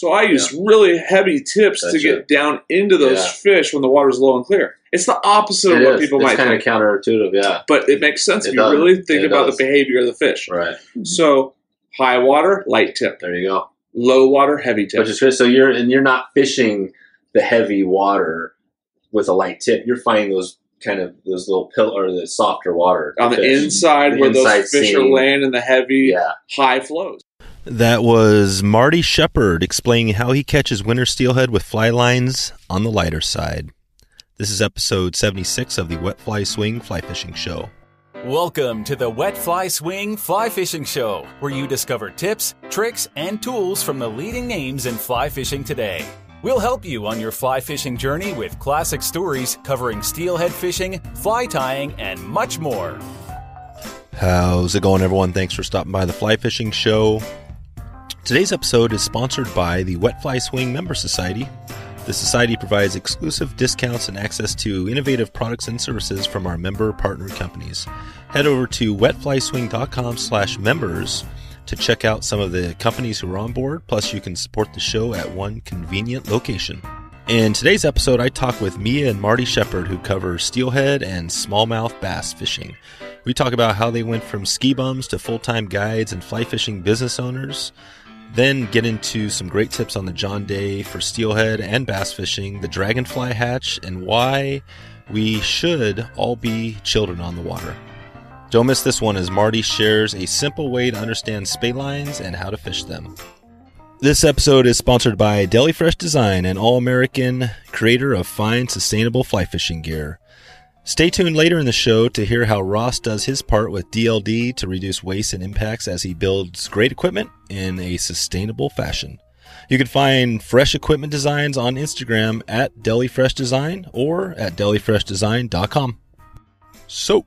So I use really heavy tips to get down into those fish when the water's low and clear. It's the opposite of what people might think. It's kind of counterintuitive, but it makes sense if you really think about the behavior of the fish. Right. So high water, light tip. There you go. Low water, heavy tip. So you're not fishing the heavy water with a light tip. You're finding those kind of those little pillar or the softer water on the inside where those fish are laying in the heavy, high flows. That was Marty Sheppard explaining how he catches winter steelhead with fly lines on the lighter side. This is episode 76 of the Wet Fly Swing Fly Fishing Show. Welcome to the Wet Fly Swing Fly Fishing Show, where you discover tips, tricks, and tools from the leading names in fly fishing today. We'll help you on your fly fishing journey with classic stories covering steelhead fishing, fly tying, and much more. How's it going, everyone? Thanks for stopping by the Fly Fishing Show. Today's episode is sponsored by the Wet Fly Swing Member Society. The society provides exclusive discounts and access to innovative products and services from our member partner companies. Head over to wetflyswing.com/members to check out some of the companies who are on board, plus you can support the show at one convenient location. In today's episode, I talk with Mia and Marty Sheppard, who cover steelhead and smallmouth bass fishing. We talk about how they went from ski bums to full-time guides and fly fishing business owners, then get into some great tips on the John Day for steelhead and bass fishing, the dragonfly hatch, and why we should all be children on the water. Don't miss this one as Marty shares a simple way to understand spey lines and how to fish them. This episode is sponsored by Deli Fresh Design, an all-American creator of fine, sustainable fly fishing gear. Stay tuned later in the show to hear how Ross does his part with DLD to reduce waste and impacts as he builds great equipment in a sustainable fashion. You can find Fresh Equipment Designs on Instagram at Deli Fresh Design or at delifreshdesign.com. So,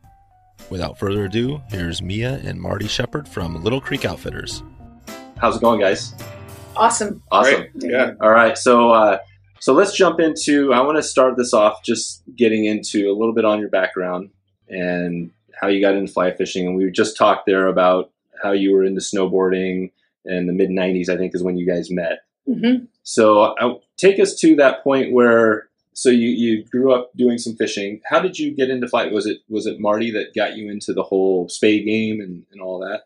without further ado, here's Mia and Marty Sheppard from Little Creek Outfitters. How's it going, guys? Awesome. Great. Yeah. All right. So let's jump into. I want to start this off just getting into a little bit on your background and how you got into fly fishing. And we just talked there about how you were into snowboarding, and the mid '90s, I think, is when you guys met. Mm-hmm. So take us to that point where. So you grew up doing some fishing. How did you get into fly? Was it Marty that got you into the whole spey game and all that?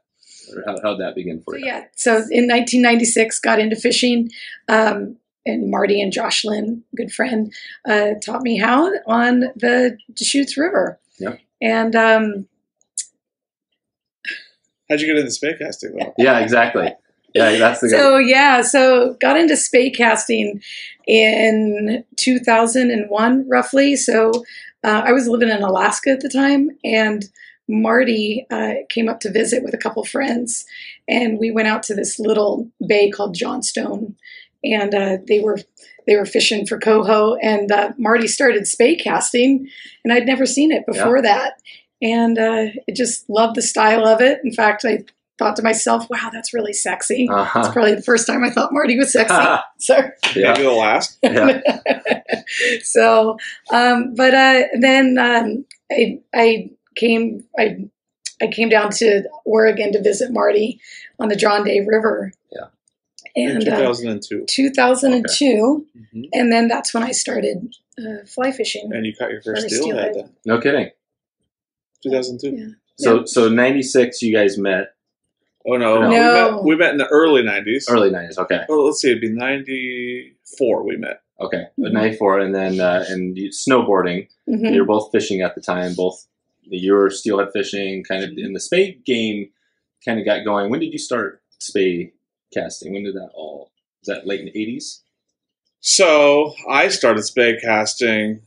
Or how'd that begin for you? So in 1996, got into fishing. And Marty and Jocelyn, good friend, taught me how on the Deschutes River. Yeah. And how'd you get into spey casting though? Yeah, exactly. Yeah, that's the guy. So got into spey casting in 2001, roughly. So I was living in Alaska at the time, and Marty came up to visit with a couple friends, and we went out to this little bay called Johnstone, and they were fishing for coho, and Marty started spey casting, and I'd never seen it before that, and I just loved the style of it. In fact, I thought to myself, wow, that's really sexy. Uh-huh. It's probably the first time I thought Marty was sexy. So maybe the last. So, but then I came down to Oregon to visit Marty on the John Day River. Yeah. And, in 2002. 2002. Okay. Mm-hmm. And then that's when I started fly fishing. And you caught your first steelhead then. No kidding. 2002. Yeah. So 96 you guys met. Oh, no. We met in the early 90s. Early 90s, okay. Well, let's see. It'd be 94 we met. Okay, mm-hmm. 94, and then and snowboarding. Mm-hmm. You were both fishing at the time. Both you were steelhead fishing, kind of in the spey game, kind of got going. When did you start spey casting? When did that all? Was that late in the 80s? So I started spey casting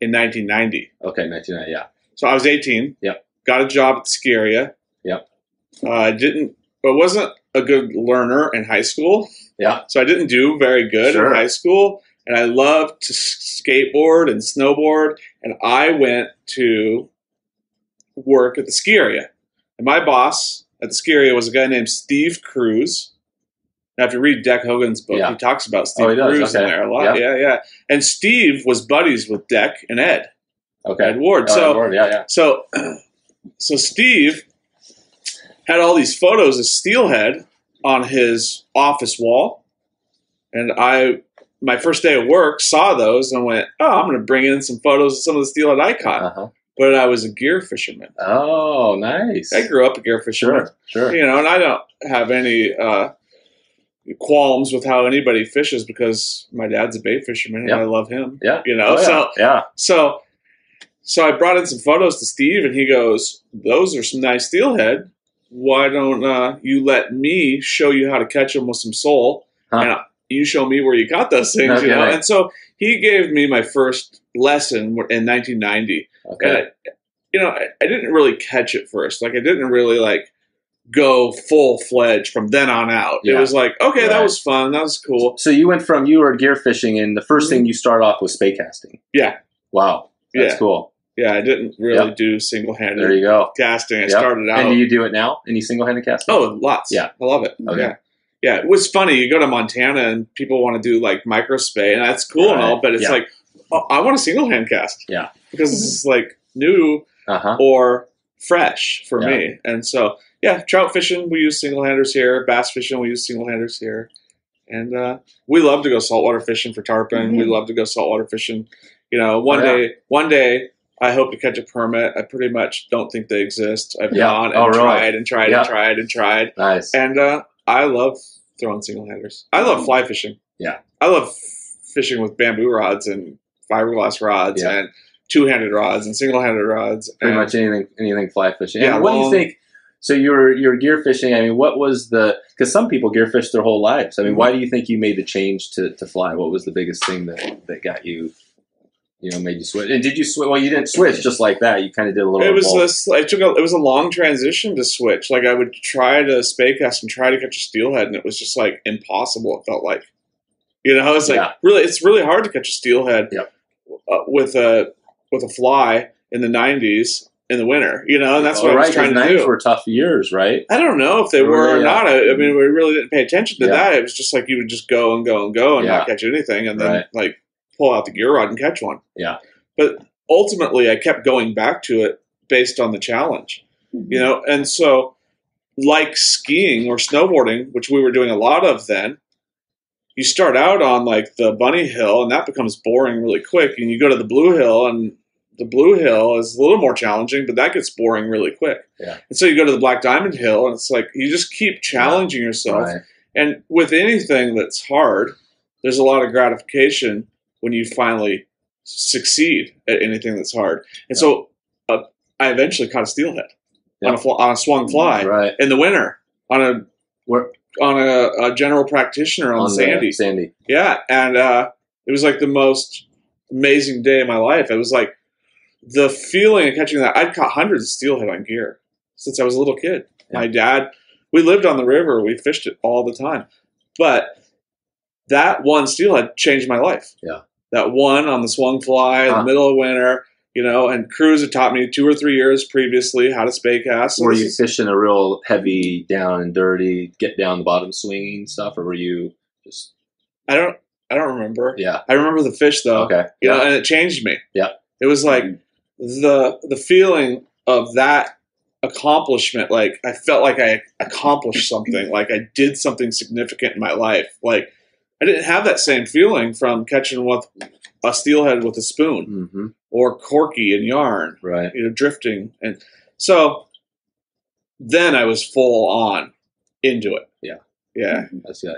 in 1990. Okay, 1990, yeah. So I was 18. Yep. Got a job at the ski area. Yep. I wasn't a good learner in high school. Yeah. So I didn't do very good in high school. And I loved to skateboard and snowboard. And I went to work at the ski area. And my boss at the ski area was a guy named Steve Cruz. Now, if you read Deck Hogan's book, he talks about Steve Cruz in there a lot. Yeah, yeah. And Steve was buddies with Deck and Ed. Okay. Ed Ward. So Steve had all these photos of steelhead on his office wall. And I, my first day of work, saw those and went, oh, I'm going to bring in some photos of some of the steelhead I caught. Uh-huh. But I was a gear fisherman. Oh, nice. I grew up a gear fisherman. Sure, sure. You know, and I don't have any qualms with how anybody fishes because my dad's a bait fisherman and I love him. Yeah. You know, so I brought in some photos to Steve and he goes, those are some nice steelhead. Why don't you let me show you how to catch them with some sole? Huh. And you show me where you caught those things, okay. You know? And so he gave me my first lesson in 1990. Okay. And I didn't really catch it first. Like, I didn't really, like, go full-fledged from then on out. Yeah. It was like, okay, right. That was fun. That was cool. So you went from, you were gear fishing, and the first thing you start off was spay casting. Yeah. Wow. That's cool. Yeah, I didn't really do single-handed casting. I started out. And do you do it now? Any single-handed casting? Oh, lots. Yeah. I love it. Okay. Yeah. Yeah, it was funny. You go to Montana and people want to do like micro spay, and that's cool and all, but it's like, oh, I want a single hand cast. Yeah. Because this is like new or fresh for me. And so, trout fishing, we use single handers here. Bass fishing, we use single handers here. And we love to go saltwater fishing for tarpon. Mm-hmm. We love to go saltwater fishing. You know, one day, I hope to catch a permit. I pretty much don't think they exist. I've gone and tried and tried and tried. Nice. And, I love throwing single-handers. I love fly fishing. Yeah. I love fishing with bamboo rods and fiberglass rods and two-handed rods and single-handed rods. Pretty much anything fly fishing. Yeah. And what do you think? So you're gear fishing. I mean, what was the – because some people gear fish their whole lives. I mean, why do you think you made the change to fly? What was the biggest thing that got you – you know, made you switch? And did you switch? Well, you didn't switch just like that. You kind of did a little. It was a long transition to switch. Like, I would try to spay cast and try to catch a steelhead, and it was just like impossible. It felt like, you know, it's like it's really hard to catch a steelhead with a fly in the 90s in the winter. You know, and that's what I was trying to do. 90s were tough years, right? I don't know if they were or not. I mean, we really didn't pay attention to that. It was just like you would just go and go and go and not catch anything, and then pull out the gear rod and catch one. Yeah. But ultimately I kept going back to it based on the challenge, you know? And so like skiing or snowboarding, which we were doing a lot of then, you start out on like the bunny hill and that becomes boring really quick. And you go to the blue hill and the blue hill is a little more challenging, but that gets boring really quick. Yeah. And so you go to the black diamond hill and it's like, you just keep challenging yourself. Right. And with anything that's hard, there's a lot of gratification when you finally succeed at anything that's hard. And so I eventually caught a steelhead on a swung fly in the winter on a general practitioner on Sandy. Sandy. Yeah. And it was like the most amazing day of my life. It was like the feeling of catching that. I'd caught hundreds of steelhead on gear since I was a little kid. Yeah. My dad, we lived on the river. We fished it all the time. But that one steelhead changed my life. Yeah. That one on the swung fly in the middle of winter, you know, and Cruz had taught me 2 or 3 years previously how to spay cast. Were you fishing a real heavy down and dirty, get down the bottom swinging stuff, or were you just? I don't remember. Yeah. I remember the fish though. Okay. You know, and it changed me. Yeah. It was like the feeling of that accomplishment. Like, I felt like I accomplished something. Like, I did something significant in my life. Like, I didn't have that same feeling from catching with a steelhead with a spoon or corky and yarn, you know, drifting. And so then I was full on into it. Yeah. Yeah. That's good.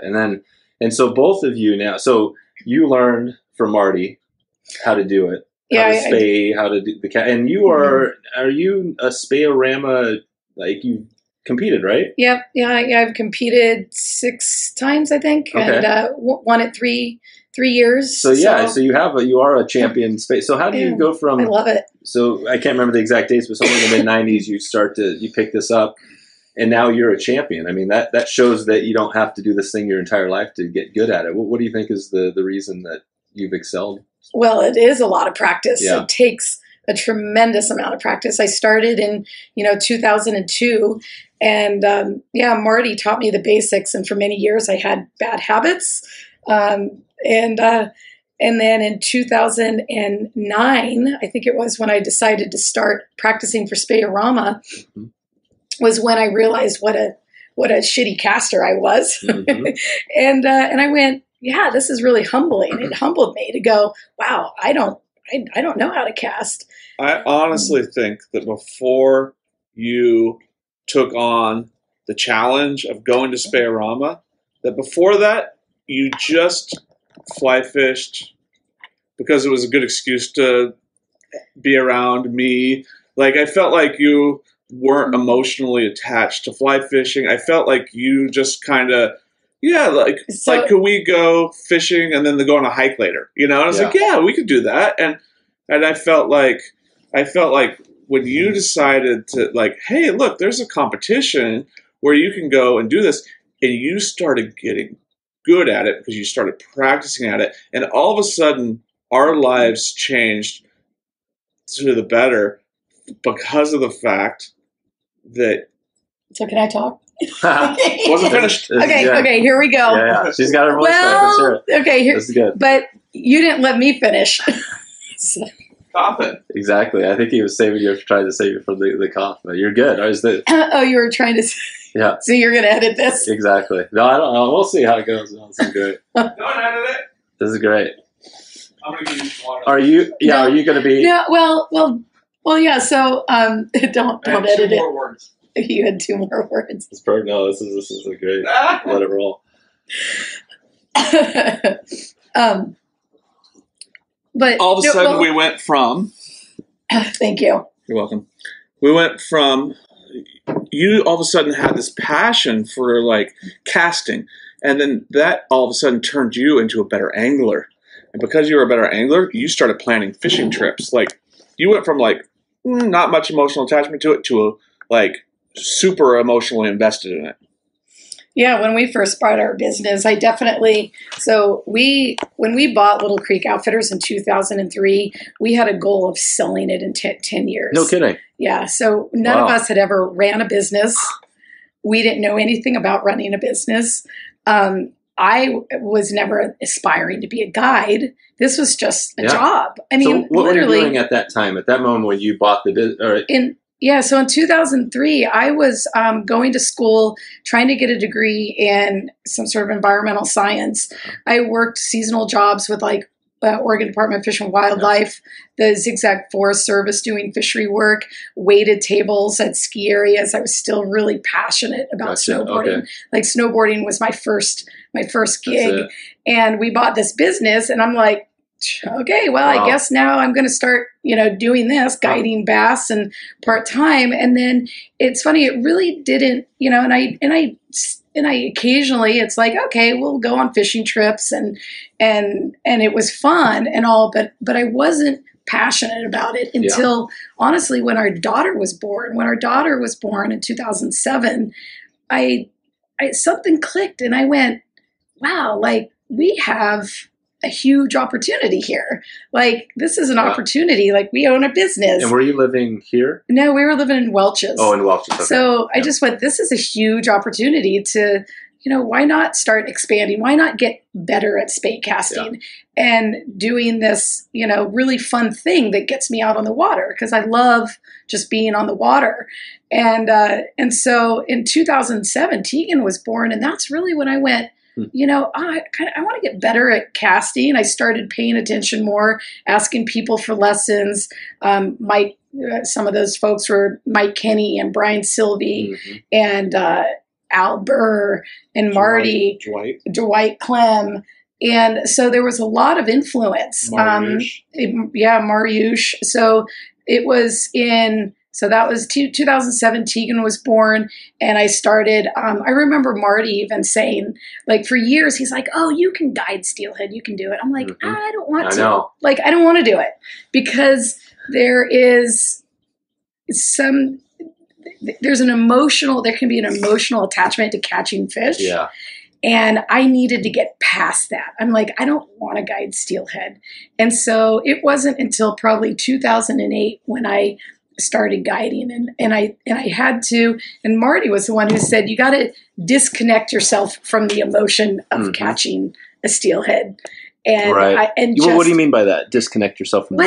And so both of you now, so you learned from Marty how to do it, how to spay, how to do the cat. And you are you a Spey-O-Rama, like you competed, right? Yep. Yeah. I've competed 6 times, I think, and won it three years. So so you are a champion spay. So how do you go from? I love it. So I can't remember the exact dates, but somewhere in the mid-90s, you pick this up, and now you're a champion. I mean, that shows that you don't have to do this thing your entire life to get good at it. What do you think is the reason that you've excelled? Well, it is a lot of practice. Yeah. It takes a tremendous amount of practice. I started in 2002. And, Marty taught me the basics. And for many years I had bad habits. And then in 2009, I think it was, when I decided to start practicing for Spey-O-Rama, was when I realized what a shitty caster I was. And I went, yeah, this is really humbling. It humbled me to go, wow, I don't know how to cast. I honestly think that before you took on the challenge of going to Spey-O-Rama, that before that you just fly fished because it was a good excuse to be around me. Like, I felt like you weren't emotionally attached to fly fishing. I felt like you just kind of, could we go fishing and then go on a hike later? You know, and I was like, yeah, we could do that. And I felt like when you decided to, like, hey, look, there's a competition where you can go and do this, and you started getting good at it because you started practicing at it, and all of a sudden our lives changed to the better because of the fact that. So can I talk? Wasn't finished. Okay, here we go. Yeah. She's got her voice back. Okay, here. This is good. But you didn't let me finish. So. Cough it. Exactly. I think he was saving you, trying to save you from the cough. But you're good. You were trying to. Yeah. So you're going to edit this. Exactly. No, I don't know. We'll see how it goes. No, this is great. Don't edit it. This is great. I'm going to give you water. Are you? Yeah. No. Are you going to be? No. Well. Yeah. So don't edit it. More words. You had two more words. It's perfect. No, this is a great. Let it roll. But all of a sudden, we went from. Thank you. You're welcome. We went from you all of a sudden had this passion for like casting, and then that all of a sudden turned you into a better angler, and because you were a better angler, you started planning fishing trips. Like, you went from like not much emotional attachment to it to a like. Super emotionally invested in it. Yeah, when we first bought our business, when we bought Little Creek Outfitters in 2003, we had a goal of selling it in 10 years. No kidding. Yeah, so none of us had ever ran a business. We didn't know anything about running a business. I was never aspiring to be a guide. This was just a job. I mean, so what were you doing at that time? At that moment when you bought the business? Yeah, so in 2003, I was going to school, trying to get a degree in some sort of environmental science. I worked seasonal jobs with like Oregon Department of Fish and Wildlife, the Zigzag Forest Service doing fishery work, waited tables at ski areas. I was still really passionate about snowboarding. Okay. Like, snowboarding was my first gig. And we bought this business, and I'm like, okay, well, I guess now I'm going to start, doing this, guiding bass and part-time. And then it's funny, it really didn't, and I occasionally it's like, okay, we'll go on fishing trips and it was fun and all, but I wasn't passionate about it until honestly, when our daughter was born, in 2007, I something clicked and I went, wow, like we have a huge opportunity here. Like, this is an opportunity. Like, we own a business. And were you living here? No, we were living in Welches. Oh, in Welches. Okay. So I just went, this is a huge opportunity to, why not start expanding? Why not get better at spey casting and doing this, really fun thing that gets me out on the water? Cause I love just being on the water. And so in 2007, Tegan was born. And that's really when I went, I want to get better at casting. I started paying attention more, asking people for lessons. Some of those folks were Mike Kenny and Brian Silvey and Al Burr and Marty, Dwight Clem. And so there was a lot of influence. Mariush. Mariush. So it was in... So that was 2007, Tegan was born, and I started, I remember Marty even saying, like, for years, he's like, oh, you can guide steelhead, you can do it. I'm like, I don't want to. Know. Like, I don't want to do it, because there can be an emotional attachment to catching fish. Yeah. And I needed to get past that. I'm like, I don't want to guide steelhead. And so it wasn't until probably 2008 when I started guiding and I had to, and Marty was the one who said, you got to disconnect yourself from the emotion of catching a steelhead. And what do you mean by that? Disconnect yourself from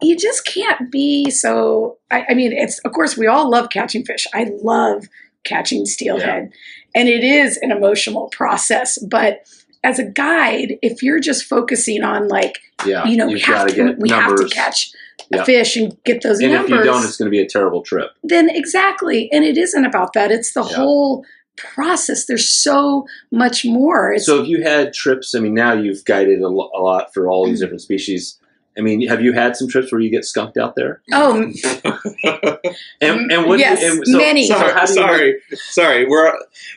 you just can't be so, I mean, it's, of course we all love catching fish. I love catching steelhead and it is an emotional process, but as a guide, if you're just focusing on like, you know, we have to catch a fish and get those numbers. And if you don't, it's going to be a terrible trip. Then exactly. And it isn't about that. It's the whole process. There's so much more. It's, so if you had trips, I mean, now you've guided a lot for all these different species. I mean, have you had some trips where you get skunked out there? Oh, and what? Yes, and so, many. Sorry.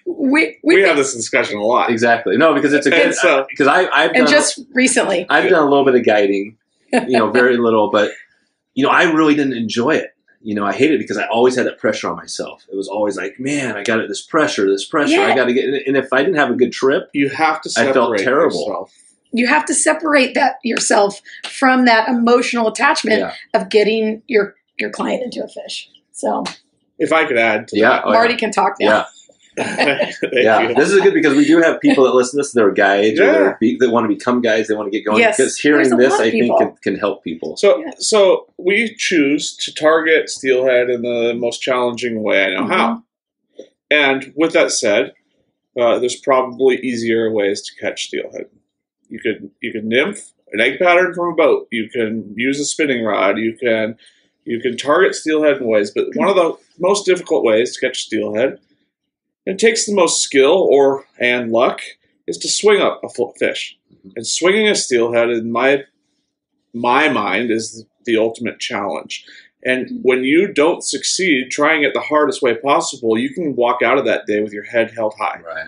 We have this discussion a lot. Exactly. No, because it's again because I've done a little bit of guiding, you know, very little, but you know, I really didn't enjoy it. You know, I hated it because I always had that pressure on myself. It was always like, man, I got it. This pressure. Yeah. I got to get. And if I didn't have a good trip, you have to. I felt terrible. Yourself. You have to separate that yourself from that emotional attachment of getting your client into a fish. So if I could add to that. Marty can talk now. Yeah. This is good because we do have people that listen to this, they're guides or they want to become guides, they want to get going. Yes, because hearing this, I think, can help people. So we choose to target steelhead in the most challenging way I know how. And with that said, there's probably easier ways to catch steelhead. You can nymph an egg pattern from a boat. You can use a spinning rod. You can target steelhead in ways. But one of the most difficult ways to catch steelhead, and takes the most skill and luck, is to swing up a fish. And swinging a steelhead, in my mind, is the ultimate challenge. And when you don't succeed trying it the hardest way possible, you can walk out of that day with your head held high. Right.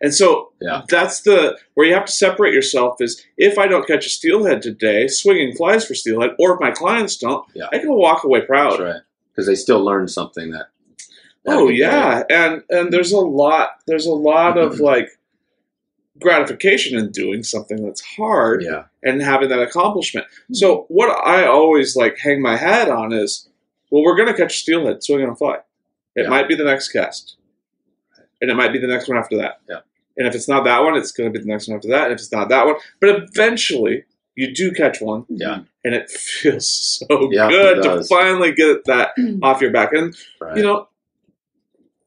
And so that's where you have to separate yourself is, if I don't catch a steelhead today, swinging flies for steelhead, or if my clients don't, I can walk away proud. That's right. Because they still learned something that And there's a lot of like gratification in doing something that's hard and having that accomplishment. So what I always like hang my hat on is, well, we're going to catch steelhead, so we're going to fly. It might be the next cast. And it might be the next one after that. Yeah. And if it's not that one, it's going to be the next one after that. And if it's not that one, but eventually you do catch one. Yeah. And it feels so good to finally get that off your back. And, you know,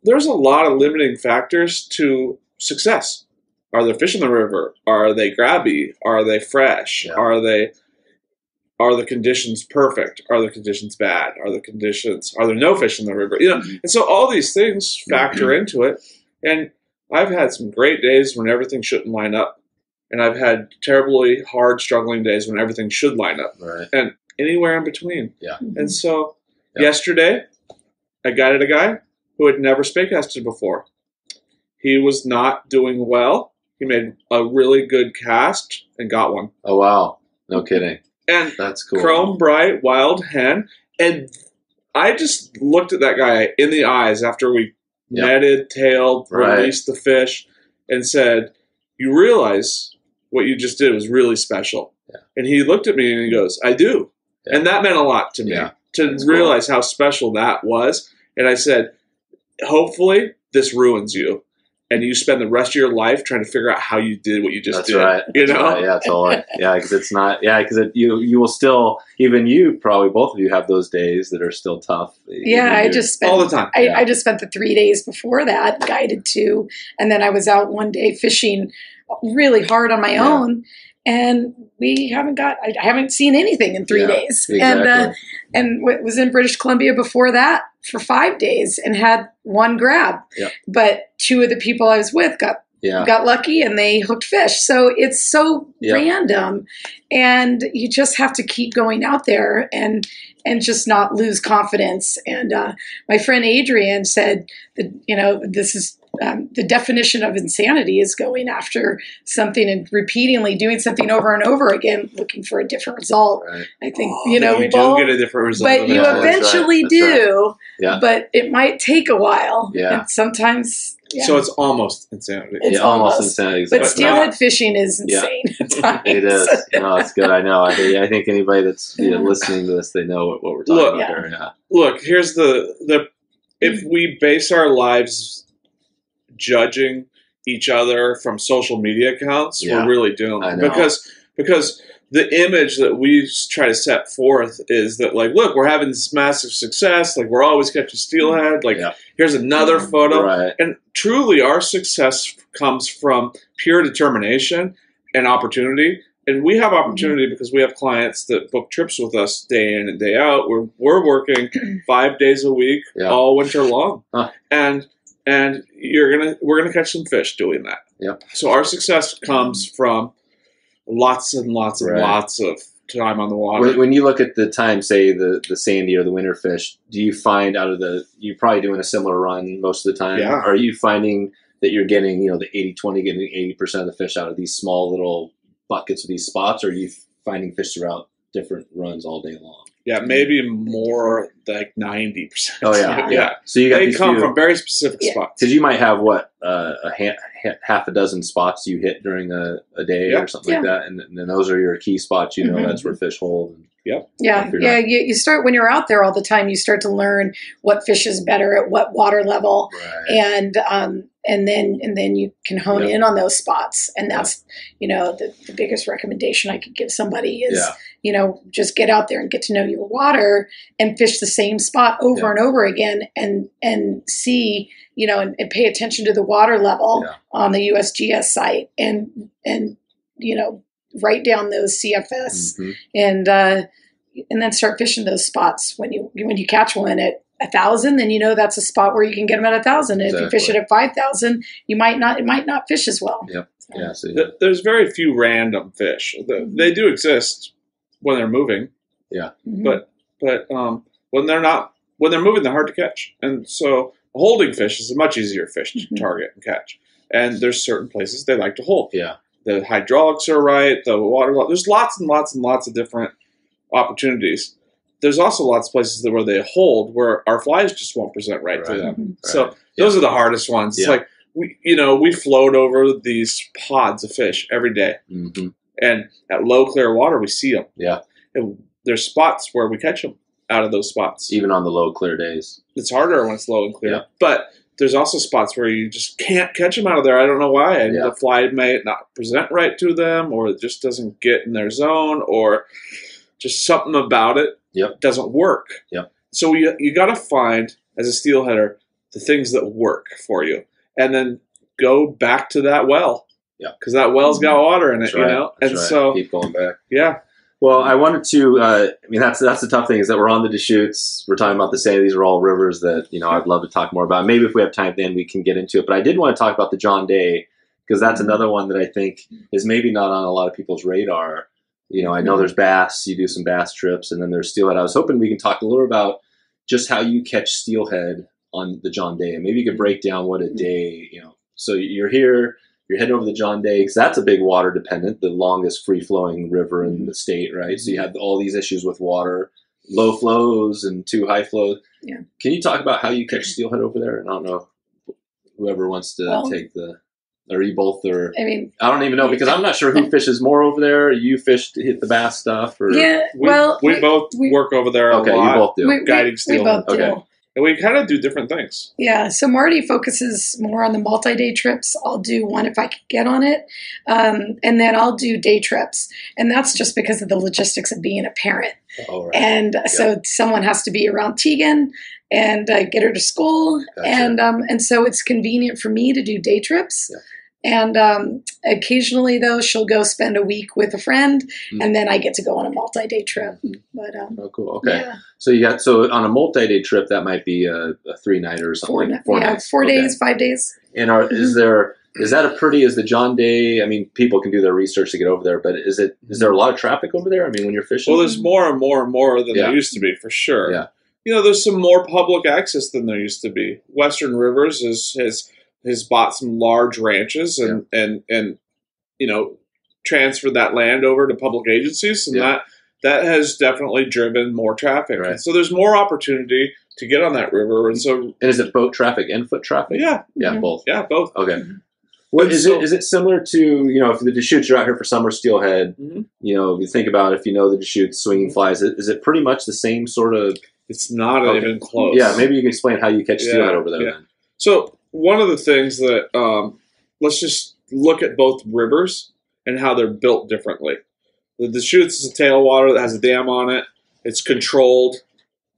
there's a lot of limiting factors to success. Are there fish in the river? Are they grabby? Are they fresh? Yeah. Are the conditions perfect? Are the conditions bad? Are there no fish in the river? You know, and so all these things factor into it. And I've had some great days when everything shouldn't line up. And I've had terribly hard, struggling days when everything should line up. Right. And anywhere in between. Yeah. And so yesterday, I guided a guy who had never spay casted before. He was not doing well. He made a really good cast and got one. Oh, wow. No kidding. And that's cool. Chrome bright, wild hen. And I just looked at that guy in the eyes after we netted, tailed, released the fish, and said, you realize what you just did was really special. Yeah. And he looked at me and he goes, I do. Yeah. And that meant a lot to me to realize how special that was. And I said, hopefully this ruins you. And you spend the rest of your life trying to figure out how you did what you just did. Right. You know? Right. Yeah, totally. Yeah, because it's not. Yeah, because you will still, even you probably, both of you have those days that are still tough. Yeah, I just spent all the time. I just spent the 3 days before that guided to, and then I was out one day fishing really hard on my own, and we haven't got. I haven't seen anything in 3 days, exactly. And was in British Columbia before that for 5 days and had one grab, but two of the people I was with got lucky and they hooked fish. So it's so random, and you just have to keep going out there and just not lose confidence. And my friend Adrian said that, you know, this is the definition of insanity is going after something and repeatedly doing something over and over again, looking for a different result. Right. I think, you know, we don't get a different result, but you eventually do, but it might take a while. Yeah. And sometimes. Yeah. So it's almost insanity. It's almost insanity. Exactly. But steelhead fishing is insane. Yeah. It is. No, it's good. I know. I think anybody that's listening to this, they know what we're talking about here. Yeah. Look, here's the if we base our lives judging each other from social media accounts, we're really doomed. Because Because the image that we try to set forth is that, like, look, we're having this massive success. Like, we're always catching steelhead. Like, here's another photo. Right. And truly, our success comes from pure determination and opportunity. And we have opportunity because we have clients that book trips with us day in and day out. We're working 5 days a week all winter long. And we're gonna catch some fish doing that. So our success comes from lots and lots and lots of time on the water. When you look at the time, say the sandy or the winter fish, do you find you're probably doing a similar run most of the time? Yeah. Are you finding that you're getting, you know, the 80-20, getting 80% of the fish out of these small little buckets of these spots, or are you finding fish throughout different runs all day long? Yeah, maybe more like 90%. Oh yeah, yeah. So you got these come from very specific spots, because you might have half a dozen spots you hit during a day or something like that, and then those are your key spots. You know, that's where fish hold. And you start when you're out there all the time. You start to learn what fish is better at what water level, and then you can hone in on those spots. And that's the biggest recommendation I could give somebody is. Yeah. You know, just get out there and get to know your water and fish the same spot over and over again and see, you know, and pay attention to the water level on the USGS site and, you know, write down those CFS and then start fishing those spots. When you catch one at 1,000, then you know that's a spot where you can get them at 1,000. Exactly. If you fish it at 5,000, it might not fish as well. Yep. Yeah. So, yeah. There's very few random fish. They do exist when they're moving, but when they're moving, they're hard to catch, and so a holding fish is a much easier fish to target and catch. And there's certain places they like to hold. Yeah, the hydraulics are right, the water. There's lots and lots and lots of different opportunities. There's also lots of places where they hold where our flies just won't present right to them. Right. So those are the hardest ones. Yeah. It's like we float over these pods of fish every day. Mm-hmm. And at low, clear water, we see them. Yeah. And there's spots where we catch them out of those spots. Even on the low, clear days. It's harder when it's low and clear. Yeah. But there's also spots where you just can't catch them out of there. I don't know why. And the fly may not present right to them, or it just doesn't get in their zone, or just something about it doesn't work. Yep. So you got to find, as a steelheader, the things that work for you. And then go back to that well. Yeah, because that well's got water in it, you know, so keep going back. Yeah. Well, I wanted to. That's the tough thing is that we're on the Deschutes. We're talking about the Sandy. These are all rivers that I'd love to talk more about. Maybe if we have time, then we can get into it. But I did want to talk about the John Day, because that's another one that I think is maybe not on a lot of people's radar. You know, I know there's bass. You do some bass trips, and then there's steelhead. I was hoping we can talk a little about just how you catch steelhead on the John Day, and maybe you could break down what a day. You know, so you're here. You're heading over the John Day, because that's a big water dependent, the longest free-flowing river in the state, right? So you have all these issues with water, low flows and too high flows. Yeah. Can you talk about how you catch steelhead over there? And I don't know whoever wants to take the – or you both or – I mean – I don't even know, because I'm not sure who fishes more over there. You fish to hit the bass stuff or – Yeah, We both work over there a lot. You both do. Guiding steelhead. We both do. And we kind of do different things. Yeah. So Marty focuses more on the multi-day trips. I'll do one if I can get on it. And then I'll do day trips. And that's just because of the logistics of being a parent. Oh, right. And so someone has to be around Tegan and get her to school. Gotcha. And so it's convenient for me to do day trips. Yeah. And occasionally, though, she'll go spend a week with a friend, and then I get to go on a multi-day trip. But cool. Okay. Yeah. So so on a multi-day trip, that might be a 3-nighter or something. 4 nights. 4 days, 5 days. And is the John Day? I mean, people can do their research to get over there, but is there a lot of traffic over there? I mean, when you're fishing, well, there's more and more and more than there used to be, for sure. Yeah. You know, there's some more public access than there used to be. Western Rivers has bought some large ranches and transferred that land over to public agencies, and that has definitely driven more traffic. Right. So there's more opportunity to get on that river, and is it boat traffic and foot traffic? Yeah, both. Yeah, both. Okay. Mm-hmm. What is it? Is it similar to if the Deschutes are out here for summer steelhead? Mm-hmm. You think about if you know the Deschutes swinging flies. Is it pretty much the same sort of? It's not even close. Yeah, maybe you can explain how you catch steelhead over there. Yeah. Then. So. One of the things that let's just look at both rivers and how they're built differently. The Deschutes is a tailwater that has a dam on it. It's controlled.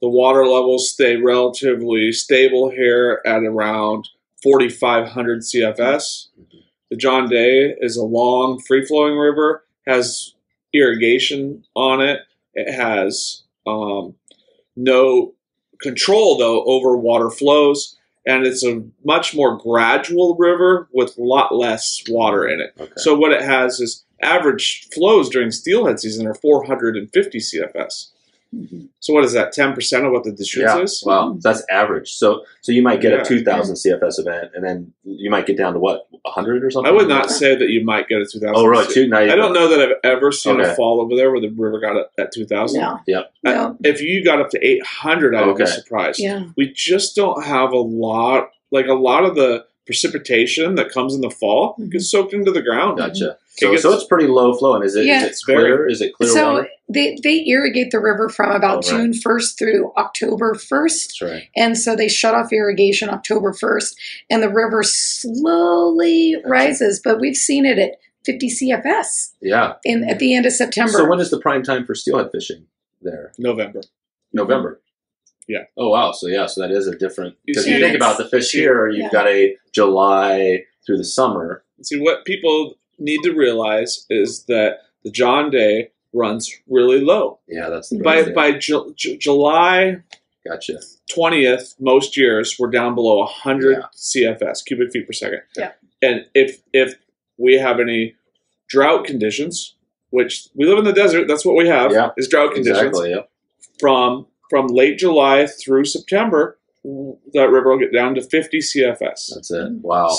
The water levels stay relatively stable here at around 4,500 CFS. The John Day is a long, free-flowing river, has irrigation on it. It has no control, though, over water flows, and it's a much more gradual river with a lot less water in it. Okay. So what it has is average flows during steelhead season are 450 CFS. Mm-hmm. So what is that, 10% of what the Deschutes is? Wow, that's average. So you might get a 2,000 CFS event, and then you might get down to what, 100 or something? I would not say that you might get a 2,000. Oh, right. I don't know that I've ever seen a fall over there where the river got up at 2,000. No. Yep. No. If you got up to 800, I would be surprised. Yeah. We just don't have a lot, like a lot of the precipitation that comes in the fall gets soaked into the ground. Gotcha. So it's pretty low flowing. Is it clear? Is it clear water? They irrigate the river from about June 1st through October 1st. That's right. And so they shut off irrigation October 1st, and the river slowly rises. But we've seen it at 50 CFS at the end of September. So when is the prime time for steelhead fishing there? November. Yeah. Oh, wow. So that is a different – because you think about the fish here, you've got a July through the summer. See, what people need to realize is that the John Day runs really low. Yeah, that's the by July. Gotcha. 20th, most years we're down below 100 CFS, cubic feet per second. Yeah. And if we have any drought conditions, which we live in the desert, that's what we have is drought conditions. Exactly. Yeah. From late July through September, that river will get down to 50 CFS. That's it. Wow.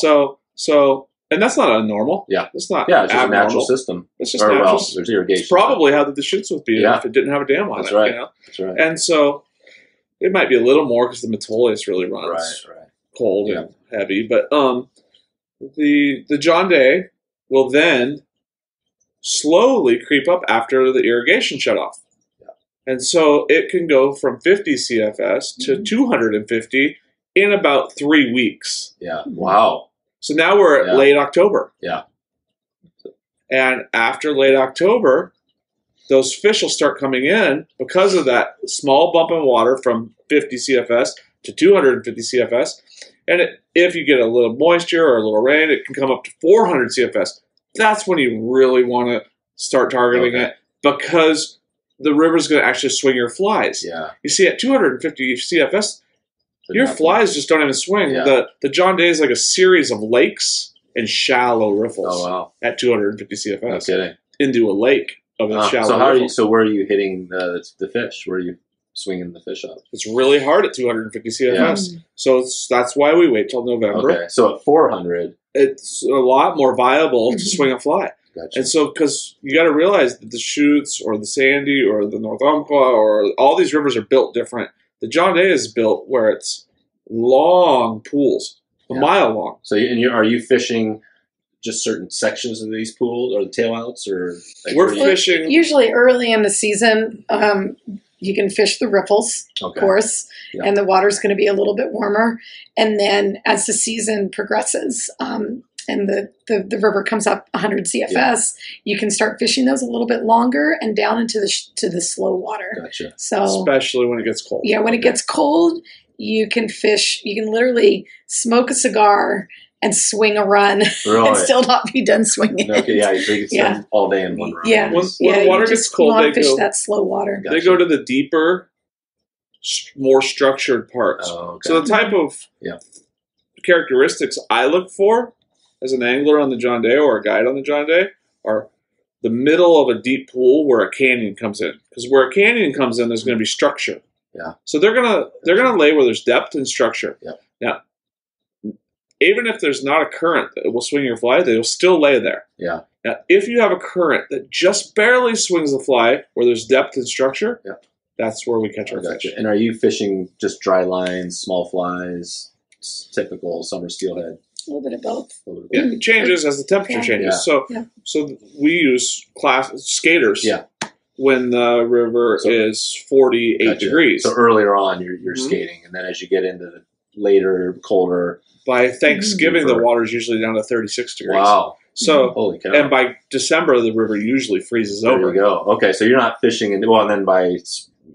So. And that's not abnormal. Yeah. It's not abnormal. Just a natural system. It's just natural. Well, there's irrigation. It's probably how the Deschutes would be if it didn't have a dam on it. That's right. You know? That's right. And so it might be a little more because the Metolius really runs cold and heavy. But the John Day will then slowly creep up after the irrigation shutoff. Yeah. And so it can go from 50 CFS to 250 in about 3 weeks. Yeah. Wow. So now we're at late October. Yeah. And after late October, those fish will start coming in because of that small bump in water from 50 CFS to 250 CFS. And if you get a little moisture or a little rain, it can come up to 400 CFS. That's when you really want to start targeting it because the river's going to actually swing your flies. Yeah. You see, at 250 CFS, your flies just don't even swing. Yeah. The John Day is like a series of lakes and shallow riffles at 250 CFS. No kidding. Into a lake of a shallow riffle. So where are you hitting the fish? Where are you swinging the fish up? It's really hard at 250 CFS. Yeah. So that's why we wait till November. Okay. So at 400. It's a lot more viable to swing a fly. Gotcha. And so because you got to realize that the Deschutes or the Sandy or the North Umpqua or all these rivers are built different. The John Day is built where it's long pools, a mile long. So, are you fishing just certain sections of these pools or the tailouts, or we're fishing usually early in the season? You can fish the riffles, of course, and the water's going to be a little bit warmer. And then as the season progresses, and the river comes up 100 CFS, you can start fishing those a little bit longer and down into the slow water. Gotcha. So especially when it gets cold. Yeah, when it gets cold, you can fish. You can literally smoke a cigar and swing a run and still not be done swinging. Okay, so you can spend all day in one run. Yeah, when the water gets cold, they fish that slow water. They go to the deeper, more structured parts. Oh, okay. So the type of characteristics I look for as an angler on the John Day or a guide on the John Day are the middle of a deep pool where a canyon comes in. Because where a canyon comes in, there's going to be structure. Yeah. So they're gonna lay where there's depth and structure. Yeah. Now, even if there's not a current that will swing your fly, they will still lay there. Yeah. Now, if you have a current that just barely swings the fly where there's depth and structure, that's where we catch our fish. And are you fishing just dry lines, small flies, typical summer steelhead? A little bit of both. Yeah, it changes as the temperature changes. Yeah. So we use skaters when the river is 48 degrees. So earlier on, you're skating, and then as you get into the later, colder. By Thanksgiving, the water's usually down to 36 degrees. Wow. So, holy cow. And by December, the river usually freezes over. There you go. Okay, so you're not fishing, and well, and then by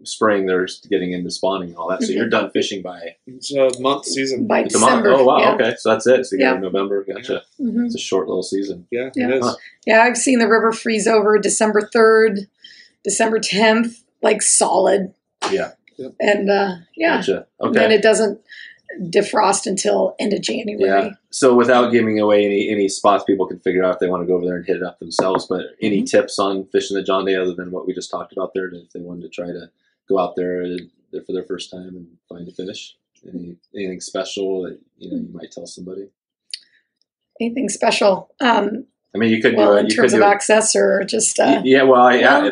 spring, they're getting into spawning and all that. So you're done fishing by it's a month season. By December. Oh wow. Yeah. Okay, so that's it. So you got November. Gotcha. Yeah. Mm-hmm. It's a short little season. Yeah, yeah. It is. Huh. Yeah, I've seen the river freeze over December 3rd, December 10th, like solid. Yeah. Yep. And yeah. Gotcha. Okay. And it doesn't defrost until end of January. Yeah. So without giving away any spots, people can figure out if they want to go over there and hit it up themselves. But any tips on fishing the John Day other than what we just talked about there, if they wanted to try to go out there for their first time and find a fish? Anything special that you might tell somebody? Anything special? I mean, you could do it in terms of access or just if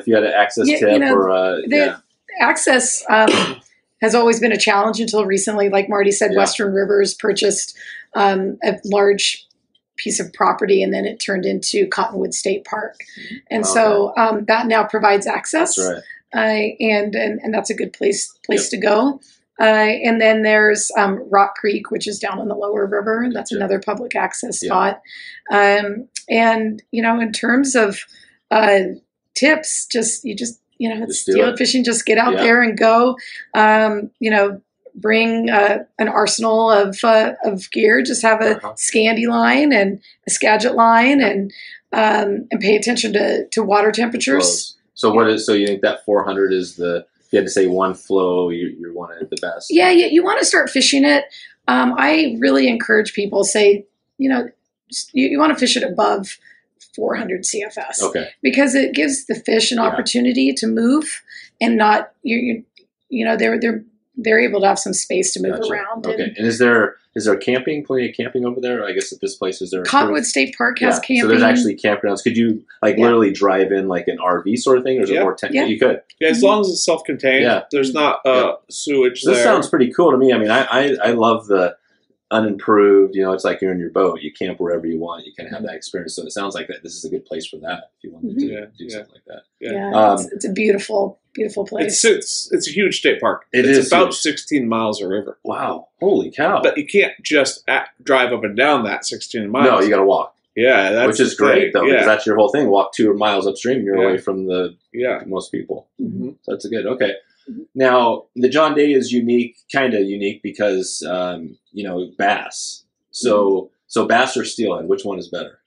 you had an access tip or access. Has always been a challenge until recently. Like Marty said, Western Rivers purchased a large piece of property, and then it turned into Cottonwood State Park. And so that now provides access. That's right. And that's a good place to go. And then there's Rock Creek, which is down on the lower river. That's another public access spot. And in terms of tips, it's steelhead fishing. Just get out there and go. Bring an arsenal of gear. Just have a Scandi line and a Skagit line, and pay attention to water temperatures. Flows. So so you think that 400 is if you had to say one flow, you want it the best? Yeah, you want to start fishing it. I really encourage people you want to fish it above 400 CFS. Okay. Because it gives the fish an opportunity to move and not they're able to have some space to move around. Okay. And is there camping? Plenty of camping over there? I guess at this place is there. Cottonwood State Park has camping. So there's actually campgrounds. Could you literally drive in like an RV sort of thing, or is it more technical? Yeah. You could. Yeah, as long as it's self-contained. Yeah. There's not sewage there. This sounds pretty cool to me. I mean, I love the unimproved, it's like you're in your boat. You camp wherever you want. You kind of have that experience. So it sounds like that. This is a good place for that if you want to do something like that. Yeah, it's a beautiful, beautiful place. It's a huge state park. It's about huge. 16 miles of river. Wow. Holy cow. But you can't just drive up and down that 16 miles. No, you got to walk. Yeah. Which is great, though, because that's your whole thing. Walk 2 miles upstream and you're away from the most people. Mm-hmm. So that's good. Okay. Now, the John Day is kind of unique because, bass. So bass or steelhead, which one is better?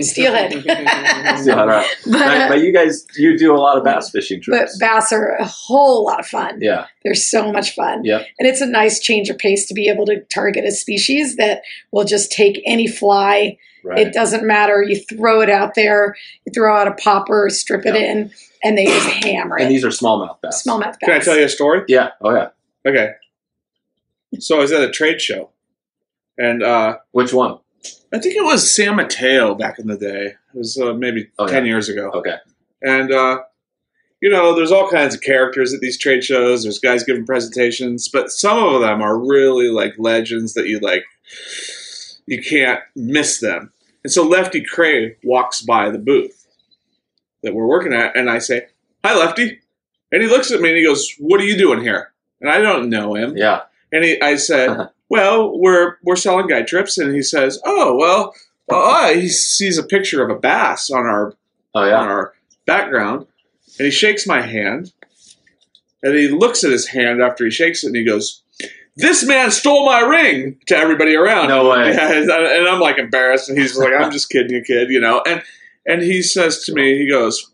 Steelhead. Steelhead, right. But you guys, you do a lot of bass fishing trips. But bass are a whole lot of fun. Yeah. They're so much fun. Yeah. And it's a nice change of pace to be able to target a species that will just take any fly. Right. It doesn't matter. You throw it out there. You throw out a popper, strip it in. And they just hammer it. And these are smallmouth bass. Can I tell you a story? Yeah. Oh, yeah. Okay. So I was at a trade show. And which one? I think it was San Mateo back in the day. It was maybe 10 years ago. Okay. And, there's all kinds of characters at these trade shows. There's guys giving presentations. But some of them are really like legends that you can't miss them. And so Lefty Kreh walks by the booth that we're working at, and I say, "Hi, Lefty," and he looks at me and he goes, "What are you doing here?" And I don't know him. Yeah. And I said, "Well, we're selling guide trips," and he says, "Oh, well," he sees a picture of a bass on our on our background, and he shakes my hand, and he looks at his hand after he shakes it, and he goes, "This man stole my ring," to everybody around. No way. And I'm like embarrassed, and he's like, "I'm just kidding you, kid," And he says to me, he goes,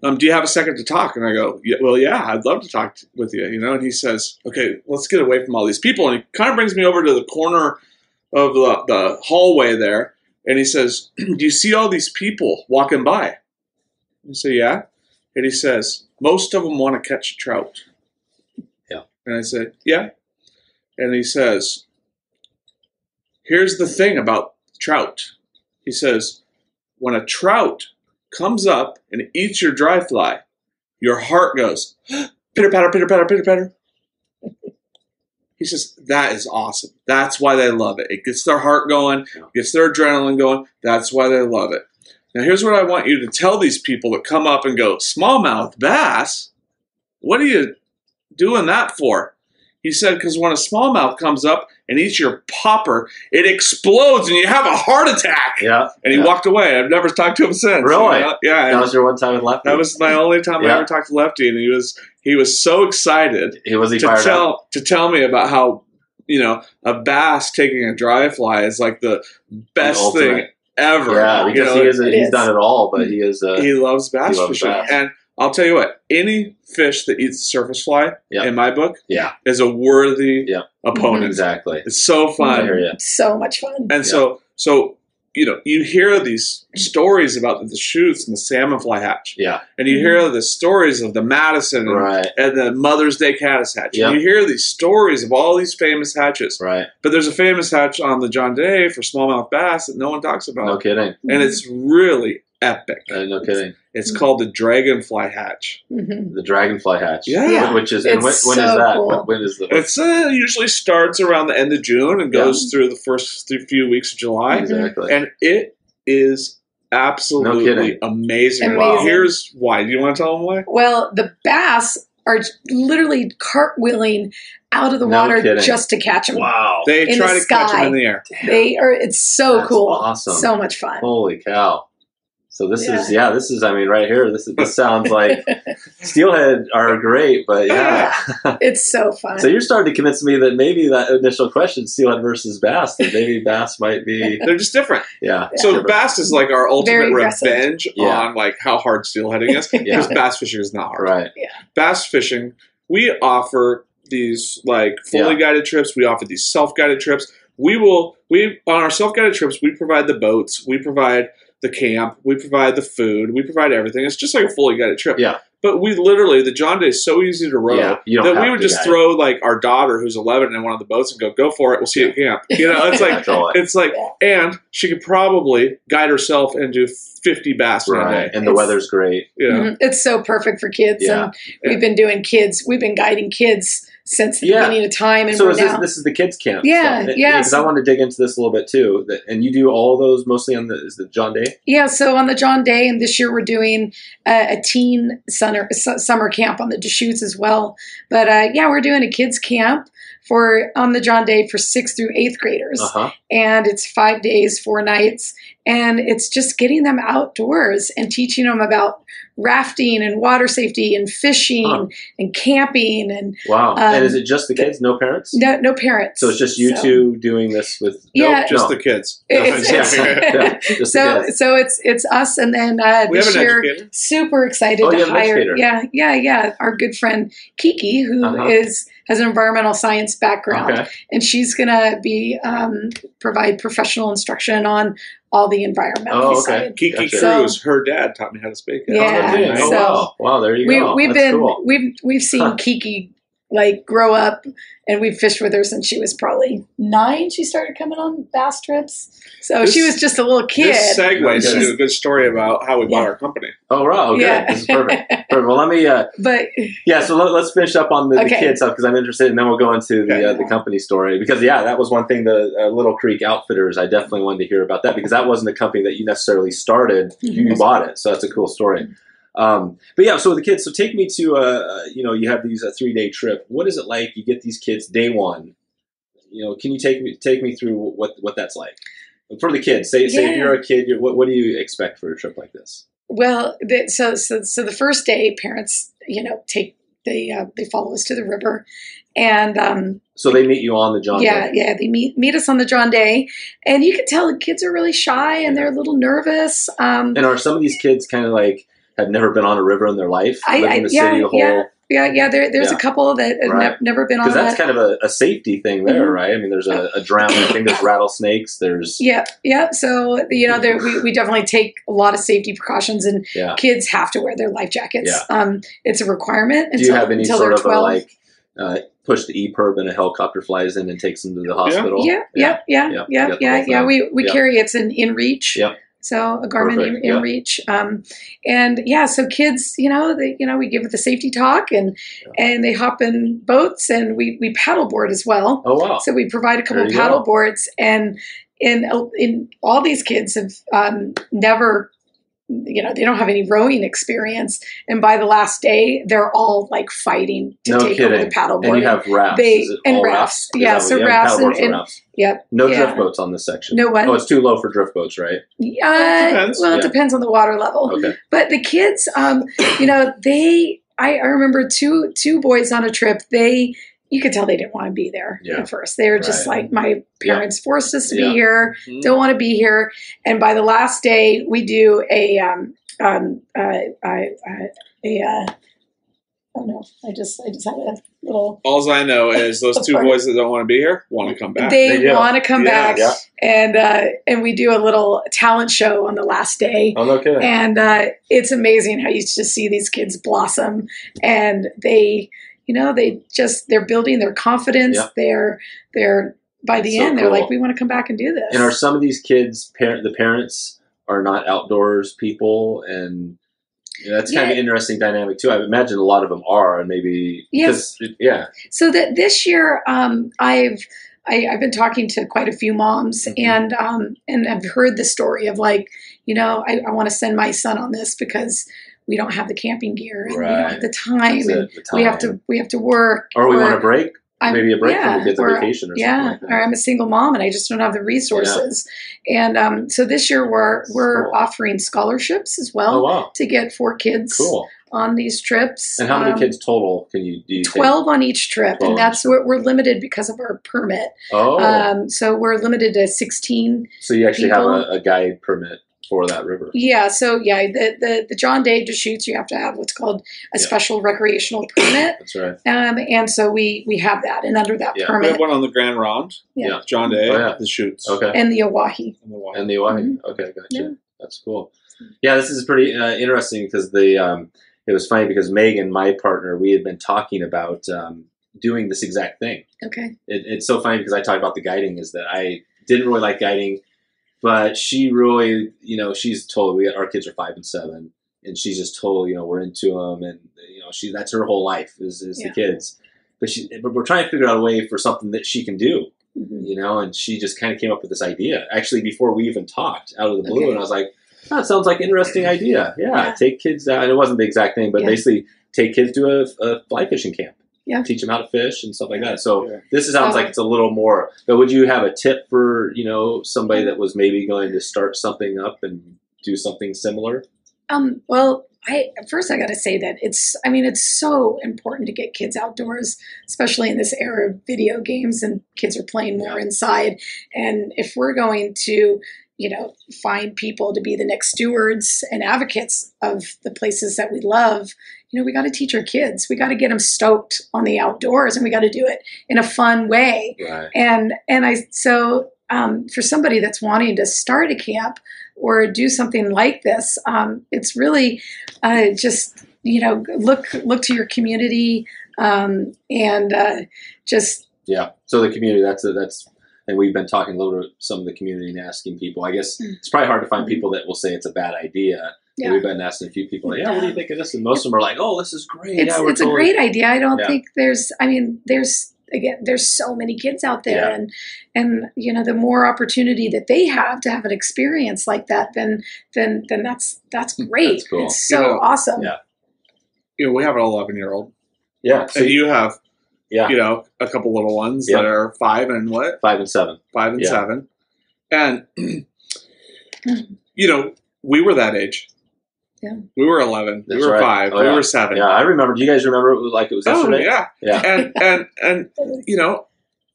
"Do you have a second to talk?" And I go, "Yeah, I'd love to talk with you." And he says, "Okay, let's get away from all these people." And he kind of brings me over to the corner of the hallway there. And he says, "Do you see all these people walking by?" I say, "Yeah." And he says, "Most of them want to catch a trout." Yeah. And I said, "Yeah." And he says, "Here's the thing about trout." He says, "When a trout comes up and eats your dry fly, your heart goes, pitter, patter, pitter, patter, pitter, patter." He says, "That is awesome. That's why they love it. It gets their heart going, gets their adrenaline going. That's why they love it. Now, here's what I want you to tell these people that come up and go, 'Smallmouth bass, what are you doing that for?' He said, because when a smallmouth comes up and eats your popper, it explodes and you have a heart attack. Yeah. And he walked away. I've never talked to him since. Really? Yeah. That was your one time with Lefty? That was my only time I ever talked to Lefty. And he was so excited to tell me about how, you know, a bass taking a dry fly is like the best thing ever. Yeah, because he's done it all, but he loves bass fishing. And I'll tell you what, any fish that eats surface fly, in my book, is a worthy opponent. Exactly. It's so fun. So much fun. And so, you know, you hear these stories about the Deschutes and the salmon fly hatch. Yeah. And you hear the stories of the Madison and the Mother's Day caddis hatch. Yep. And you hear these stories of all these famous hatches. Right. But there's a famous hatch on the John Day for smallmouth bass that no one talks about. No kidding. And it's really epic. No kidding. It's called the Dragonfly Hatch. Mm-hmm. The Dragonfly Hatch. Yeah. Which is, and when is that? Cool. When is the? It's usually starts around the end of June and goes through the first few weeks of July. Exactly. And it is absolutely amazing. Wow. Here's why. Do you want to tell them why? Well, the bass are literally cartwheeling out of the water just to catch them. Wow. They try to catch them in the air. They are. It's so cool. Awesome. So much fun. Holy cow. So this is, this is, I mean, right here, this sounds like steelhead are great, but it's so fun. So you're starting to convince me that maybe that initial question, steelhead versus bass, that maybe bass might be. They're just different. Yeah. So bass is like our ultimate revenge on like how hard steelheading is, because bass fishing is not hard. Right. Yeah. Bass fishing, we offer these like fully guided trips. We offer these self-guided trips. On our self-guided trips, we provide the boats, we provide the camp, we provide the food, we provide everything. It's just like a fully guided trip. Yeah. But we literally, the John Day is so easy to row that we would just throw like our daughter, who's 11, in one of the boats and go for it. We'll see you at camp. You know, it's like, and she could probably guide herself and do 50 bass in a day. And the weather's great. Yeah. Mm-hmm. It's so perfect for kids. Yeah. And we've been doing kids. We've been guiding kids since the beginning of time. And so this is the kids' camp. Yeah, stuff. Yeah. Because I want to dig into this a little bit too. And you do all those mostly on the John Day? Yeah, so on the John Day, and this year we're doing a teen summer camp on the Deschutes as well. But we're doing a kids' camp on the John Day for 6th through 8th graders. Uh-huh. And it's 5 days, 4 nights. And it's just getting them outdoors and teaching them about rafting and water safety and fishing and camping. And wow. And is it just the kids? No parents? No parents. So it's just you two doing this with the kids. So it's us. And then this year, super excited to hire. Yeah. Our good friend Kiki, who has an environmental science background, and she's going to be provide professional instruction on all the environmental side. Kiki Cruz, her dad taught me how to speak. Yeah. So wow, there you go. We've seen Kiki like grow up, and we've fished with her since she was probably 9. She started coming on bass trips, so she was just a little kid. This segues into a good story about how we bought our company. Oh, wow, good. Yeah. This is perfect. Well, let me. So let's finish up on the kid stuff because I'm interested, and then we'll go into the company story because that was one thing. The Little Creek Outfitters, I definitely wanted to hear about that because that wasn't a company that you necessarily started. Mm-hmm. You bought it, so that's a cool story. So the kids, take me to, you have these 3-day trip. What is it like? You get these kids day one, can you take me through what that's like for the kids? Say if you're a kid, what do you expect for a trip like this? Well, so the first day parents, they follow us to the river and, so they meet you on the John Day. Yeah, they meet us on the John Day. And you can tell the kids are really shy and they're a little nervous. And are some of these kids kind of like, have never been on a river in their life, living in the city the whole... Yeah. There's a couple that have never been on that. Because that's kind of a safety thing there, mm-hmm. right? I mean, there's a drowning thing, there's rattlesnakes, there's... Yeah. So, we definitely take a lot of safety precautions, and kids have to wear their life jackets. Yeah. It's a requirement until they're 12. Do you have any sort of push the EPIRB and a helicopter flies in and takes them to the hospital? Yeah. We carry it in reach. Yeah. So a garment in reach. So kids, we give it the safety talk and they hop in boats and we paddle board as well. Oh, wow. So we provide a couple of paddle boards and all these kids have never you know, they don't have any rowing experience. And by the last day, they're all like fighting to take over the paddleboard. And you have rafts. Is it all rafts? Yeah, so rafts. And rafts. Yep. No drift boats on this section. No what? Oh, it's too low for drift boats, right? Depends. Well, it depends on the water level. Okay. But the kids, you know, they, I remember two boys on a trip, they, you could tell they didn't want to be there at first. They were just like, my parents forced us to be here, don't want to be here. And by the last day, we do I just had a little. All I know is those two boys that don't want to be here want to come back. They want to come back, and we do a little talent show on the last day. Oh, no kidding! And it's amazing how you just see these kids blossom, and they. You know, they're building their confidence. Yeah. They're by the end, they're like, we want to come back and do this. And are some of these kids, the parents are not outdoors people, and that's kind of an interesting dynamic too. I imagine a lot of them are, and maybe So that this year, I've been talking to quite a few moms, and I've heard the story of like, you know, I want to send my son on this because. We don't have the camping gear. And we don't have the time. We have to work. Or we want a break. Maybe a break when we get the vacation or something. Like that. Or I'm a single mom and I just don't have the resources. Yeah. And so this year we're offering scholarships as well to get 4 kids on these trips. And how many kids total can you do? 12 on each trip. And that's what we're limited because of our permit. Oh. So we're limited to 16. So you actually have a guide permit. For that river. Yeah. So the John Day Deschutes, you have to have what's called a special recreational permit. That's right. And so we have that, and under that permit. We have one on the Grande Ronde. Yeah. John Day Deschutes. Okay. And the Owyhee. And the Owyhee. Mm-hmm. Okay. Gotcha. Yeah. That's cool. Yeah. This is pretty interesting because it was funny because Megan, my partner, we had been talking about doing this exact thing. Okay. It's so funny because I talk about the guiding is that I didn't really like guiding. But she really, you know, she's totally, our kids are 5 and 7, and she's just totally, you know, we're into them, and, you know, that's her whole life is the kids. But we're trying to figure out a way for something that she can do, you know, and she just kind of came up with this idea, actually, before we even talked, out of the blue, and I was like, oh, that sounds like an interesting idea. Yeah, take kids out, and it wasn't the exact thing, but basically take kids to a fly fishing camp. Yeah. Teach them how to fish and stuff like that. So this sounds like it's a little more. But would you have a tip for, you know, somebody that was maybe going to start something up and do something similar? Well, first I got to say that it's so important to get kids outdoors, especially in this era of video games, and kids are playing more inside. And if we're going to, you know, find people to be the next stewards and advocates of the places that we love, you know, we got to teach our kids. We got to get them stoked on the outdoors, and we got to do it in a fun way. Right. And for somebody that's wanting to start a camp or do something like this, it's really just, you know, look to your community So the community, and we've been talking a little bit to some of the community and asking people. I guess it's probably hard to find people that will say it's a bad idea. Yeah. We've been asking a few people, what do you think of this? And most of them are like, oh, this is great. It's a great idea. I don't think there's so many kids out there. Yeah. And you know, the more opportunity that they have to have an experience like that, then that's great. That's cool. It's so awesome. Yeah. You know, we have an 11-year-old. Yeah. So you have... Yeah, you know, a couple little ones that are 5 and 7. 5 and 7, and you know, we were that age. Yeah, we were 11. That's we were 5. Oh, we were 7. Yeah, I remember. Do you guys remember it like it was yesterday? Yeah. And you know,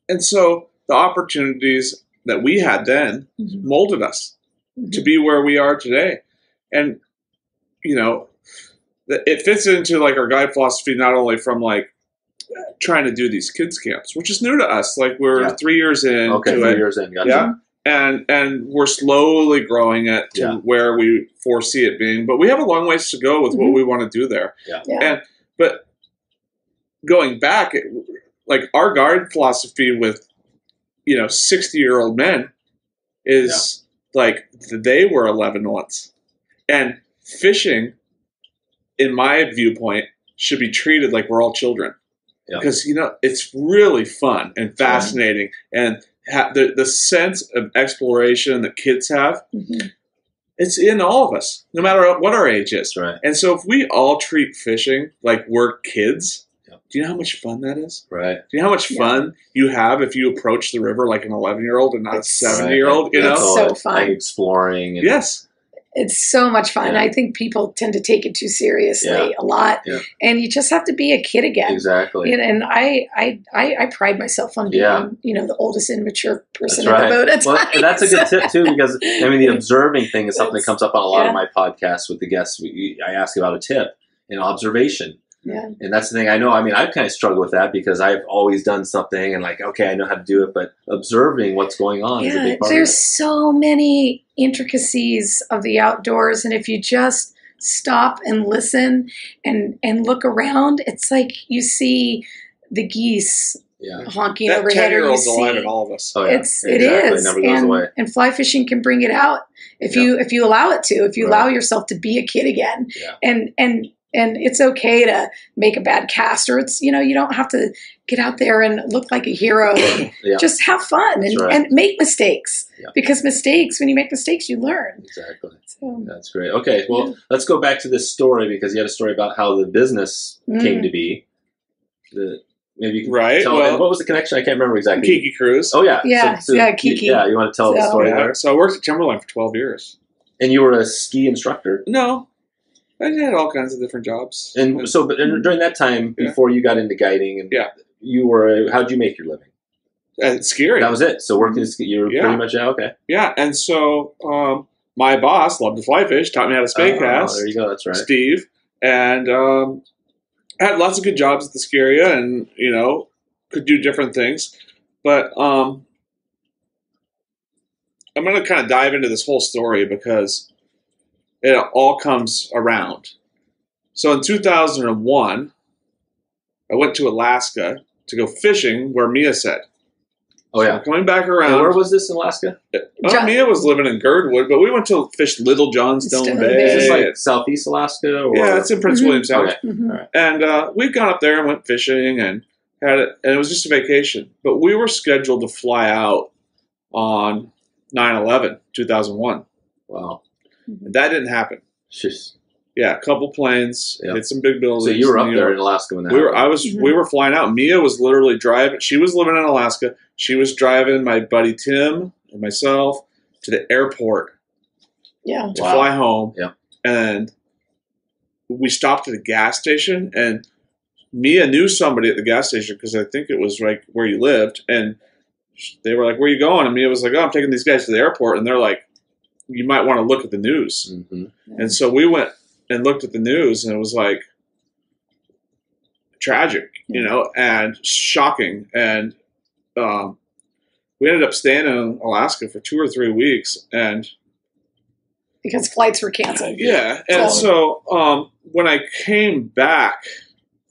and so the opportunities that we had then molded us to be where we are today, and you know, it fits into like our guide philosophy, not only from like. Trying to do these kids camps, which is new to us. Like we're 3 years in. Okay, 3 years in. Gotcha. Yeah, and we're slowly growing it to where we foresee it being. But we have a long ways to go with what we want to do there. Yeah. But going back, like our guide philosophy with, you know, 60-year-old men is like they were 11 once, and fishing, in my viewpoint, should be treated like we're all children. Yeah. Because, you know, it's really fun and fascinating, and the sense of exploration that kids have It's in all of us, no matter what our age is. Right. And so if we all treat fishing like we're kids, yep. do you know how much fun that is? Right. Do you know how much fun you have if you approach the river like an 11-year-old and not a 7-year-old? You know? It's so fun. Like exploring. And yes. It's so much fun. Yeah. I think people tend to take it too seriously a lot. Yeah. And you just have to be a kid again. Exactly. And I pride myself on being, you know, the oldest immature person in the boat at times. That's a good tip, too, because, I mean, the observing thing is something that comes up on a lot of my podcasts with the guests. I ask about a tip and observation. Yeah. And that's the thing I know. I mean, I've kind of struggled with that because I've always done something and like, okay, I know how to do it. But observing what's going on is a big part of it. There's so many intricacies of the outdoors. And if you just stop and listen and look around, it's like you see the geese honking that overhead. That 10-year-old's alive in all of us. Oh, yeah. It is. Never goes away. And fly fishing can bring it out if you allow it to, if you allow yourself to be a kid again. Yeah. And it's okay to make a bad cast, or it's, you know, you don't have to get out there and look like a hero. Just have fun and make mistakes because when you make mistakes, you learn. Exactly. So. That's great. Okay. Well, let's go back to this story because you had a story about how the business came to be. Maybe you can tell what was the connection? I can't remember exactly. Kiki Cruz. Oh, yeah. Yeah. Kiki. Yeah. You want to tell the story there? So I worked at Timberline for 12 years. And you were a ski instructor? No. I had all kinds of different jobs. And so, but during that time, before you got into guiding, and you were, how'd you make your living? Skiing. That was it. So working, you were pretty much out. Okay. Yeah. And so, my boss loved to fly fish, taught me how to spay cast. Oh, there you go. That's right. Steve. And, I had lots of good jobs at the ski area and, you know, could do different things. But, I'm going to kind of dive into this whole story because it all comes around. So in 2001, I went to Alaska to go fishing where Mia said. Oh, yeah. So coming back around. And where was this in Alaska? Mia was living in Girdwood, but we went to fish Little Johnstone Bay. Is this like southeast Alaska? Or? Yeah, it's in Prince William Sound. Okay. Mm-hmm. And we'd gone up there and went fishing and had it. And it was just a vacation. But we were scheduled to fly out on 9/11, 2001. Wow. That didn't happen. Jeez. Yeah, a couple planes, hit some big buildings. So you were up there in Alaska when that happened. We were flying out. Mia was literally driving. She was living in Alaska. She was driving my buddy Tim and myself to the airport to fly home. Yeah. And we stopped at a gas station, and Mia knew somebody at the gas station because I think it was right where you lived. And they were like, where are you going? And Mia was like, oh, I'm taking these guys to the airport. And they're like, you might want to look at the news. Mm-hmm. And so we went and looked at the news, and it was like tragic, you know, and shocking. And we ended up staying in Alaska for 2 or 3 weeks. And because flights were canceled. Yeah. And so when I came back,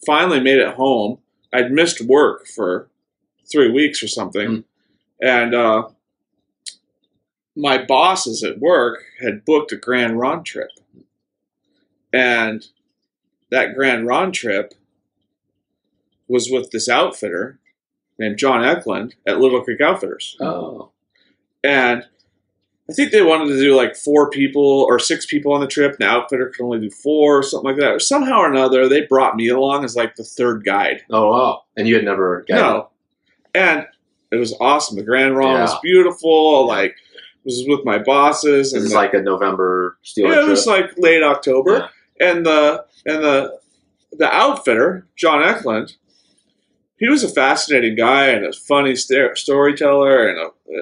finally made it home, I'd missed work for 3 weeks or something. Mm-hmm. And, my bosses at work had booked a Grande Ronde trip. And that Grande Ronde trip was with this outfitter named John Eklund at Little Creek Outfitters. Oh. And I think they wanted to do like 4 people or 6 people on the trip. And the outfitter could only do 4 or something like that. Somehow or another, they brought me along as like the third guide. Oh, wow. And you had never guided? No. And it was awesome. The Grande Ronde was beautiful. Like, was with my bosses. It was like a November steel trip. It was like late October. Yeah. And the outfitter, John Eklund, he was a fascinating guy and a funny storyteller and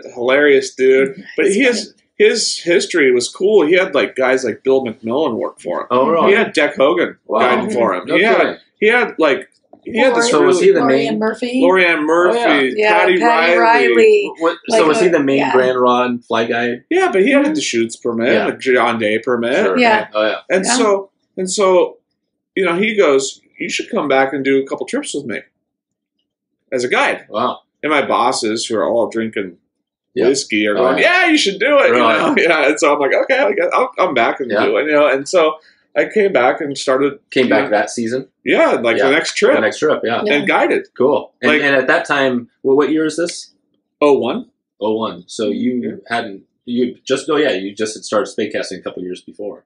a hilarious dude. But his history was cool. He had like guys like Bill McMillan work for him. Oh, right. He had Dick Hogan guiding for him. Okay. He had like... Was he the main? Lorianne Murphy, Patty Riley. Was he the main Grande Ronde fly guy? Yeah, but he had a Deschutes permit, a John Day permit. Sure. Yeah. Oh, yeah. And so, you know, he goes, you should come back and do a couple trips with me as a guide. Wow. And my bosses, who are all drinking whiskey, are going, you should do it. Really? You know? Yeah. And so I'm like, okay, I'll come back and do it. You know, and so I came back and started. Came back that season? Yeah, like the next trip. The next trip, And guided. Cool. And, like, and at that time, what year is this? 01. So you hadn't You just had started spay casting a couple years before.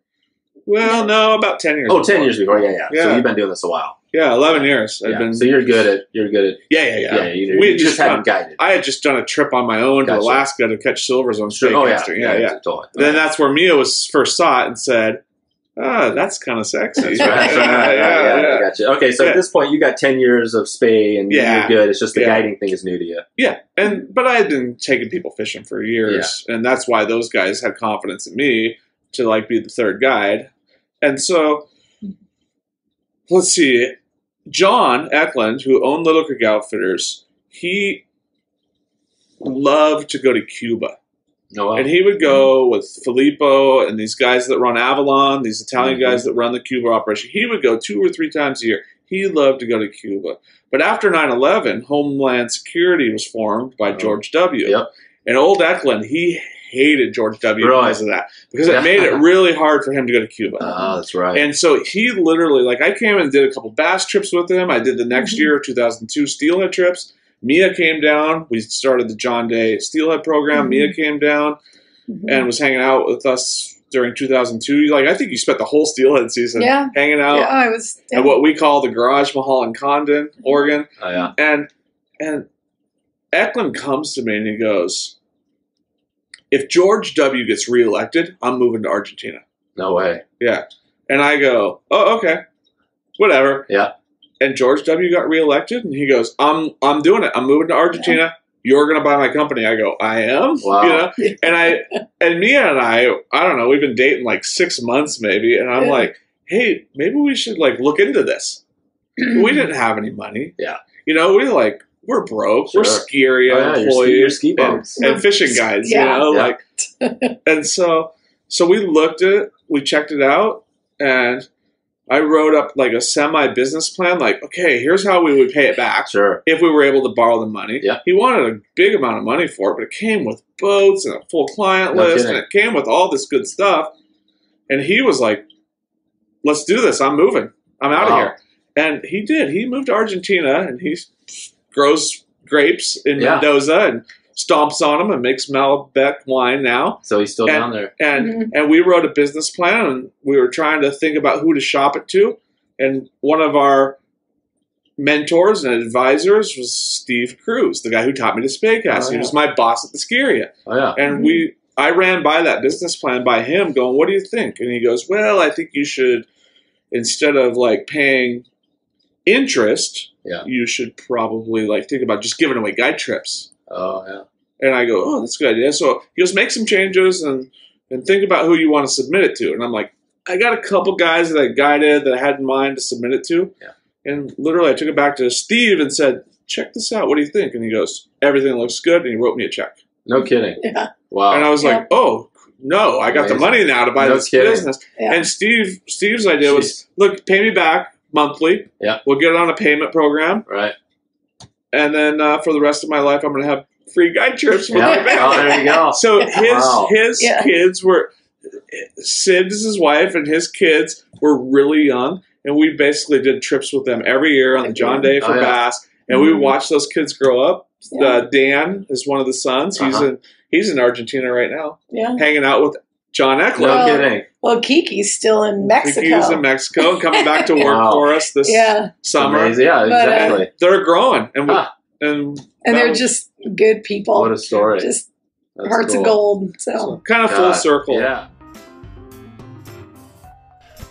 Well, no, about 10 years. Oh, 10 years before, yeah. So you've been doing this a while. Yeah, 11 years. I've been. So you're good at. Yeah. We just haven't guided. I had just done a trip on my own to Alaska to catch silvers on spay casting. Yeah. Totally. Then that's where Mia was first saw it and said, "Ah, oh, that's kind of sexy." That's right. Yeah. I got you. Okay, so at this point, you got 10 years of spay and you're good. It's just the guiding thing is new to you. Yeah, but I had been taking people fishing for years, and that's why those guys had confidence in me to be the third guide. And so, let's see, John Eklund, who owned Little Creek Outfitters, he loved to go to Cuba. Oh, wow. And he would go with Filippo and these guys that run Avalon, these Italian guys that run the Cuba operation. He would go 2 or 3 times a year. He loved to go to Cuba. But after 9/11, Homeland Security was formed by George W. Yep. And old Eklund, he hated George W. because of that. Because it made it really hard for him to go to Cuba. Oh, that's right. And so he literally, I came and did a couple bass trips with him. I did the next year, 2002, steelhead trips. Mia came down. We started the John Day steelhead program. Mm-hmm. Mia came down and was hanging out with us during 2002. I think you spent the whole steelhead season hanging out at what we call the Garage Mahal in Condon, Oregon. Oh, yeah. And Eklund comes to me and he goes, "If George W. gets reelected, I'm moving to Argentina." No way. Yeah. And I go, "Oh, okay. Whatever." Yeah. And George W. got reelected, and he goes, I'm doing it. I'm moving to Argentina. Yeah. You're going to buy my company." I go, "I am?" Wow. You know? And Mia and I don't know, we've been dating 6 months maybe, and I'm like, "Hey, maybe we should look into this." We didn't have any money. Yeah. You know, we're broke. Sure. We're ski employees and fishing guides, and so we looked at it, we checked it out, and I wrote up a semi-business plan, okay, here's how we would pay it back if we were able to borrow the money. Yeah. He wanted a big amount of money for it, but it came with boats and a full client list, and it came with all this good stuff. And he was like, "Let's do this. I'm moving. I'm out of here." And he did. He moved to Argentina, and he's grows grapes in Mendoza and stomps on them and makes Malbec wine now. So he's still down there. And we wrote a business plan, and we were trying to think about who to shop it to. And one of our mentors and advisors was Steve Cruz, the guy who taught me to spay cast. He was my boss at the ski area. Oh, yeah. And I ran by that business plan by him going, "What do you think?" And he goes, "Well, I think you should, instead of paying interest, you should probably think about just giving away guide trips." Oh, yeah. And I go, "Oh, that's a good idea." So he goes, "Make some changes and think about who you want to submit it to." And I'm like, I got a couple guys that I guided that I had in mind to submit it to. Yeah. And literally I took it back to Steve and said, "Check this out. What do you think?" And he goes, "Everything looks good." And he wrote me a check. No kidding. Yeah. Wow. And I was like, "Oh, no, I got the money now to buy this business." Yeah. And Steve's idea was, "Look, pay me back monthly. Yeah. We'll get it on a payment program. Right. And then for the rest of my life, I'm going to have free guide trips with my family." Oh, there you go. So his kids were – Sid's his wife and his kids were really young, and we basically did trips with them every year on the John Day for bass, and we watched those kids grow up. Yeah. Dan is one of the sons. He's in Argentina right now, hanging out with John Eklund. No kidding. Well, Kiki's still in Mexico. Kiki's in Mexico and coming back to work for us this summer. Amazing. Yeah, exactly. But, they're growing. And they're just good people. What a story. Just that's hearts cool. of gold. So kind of full circle. Yeah.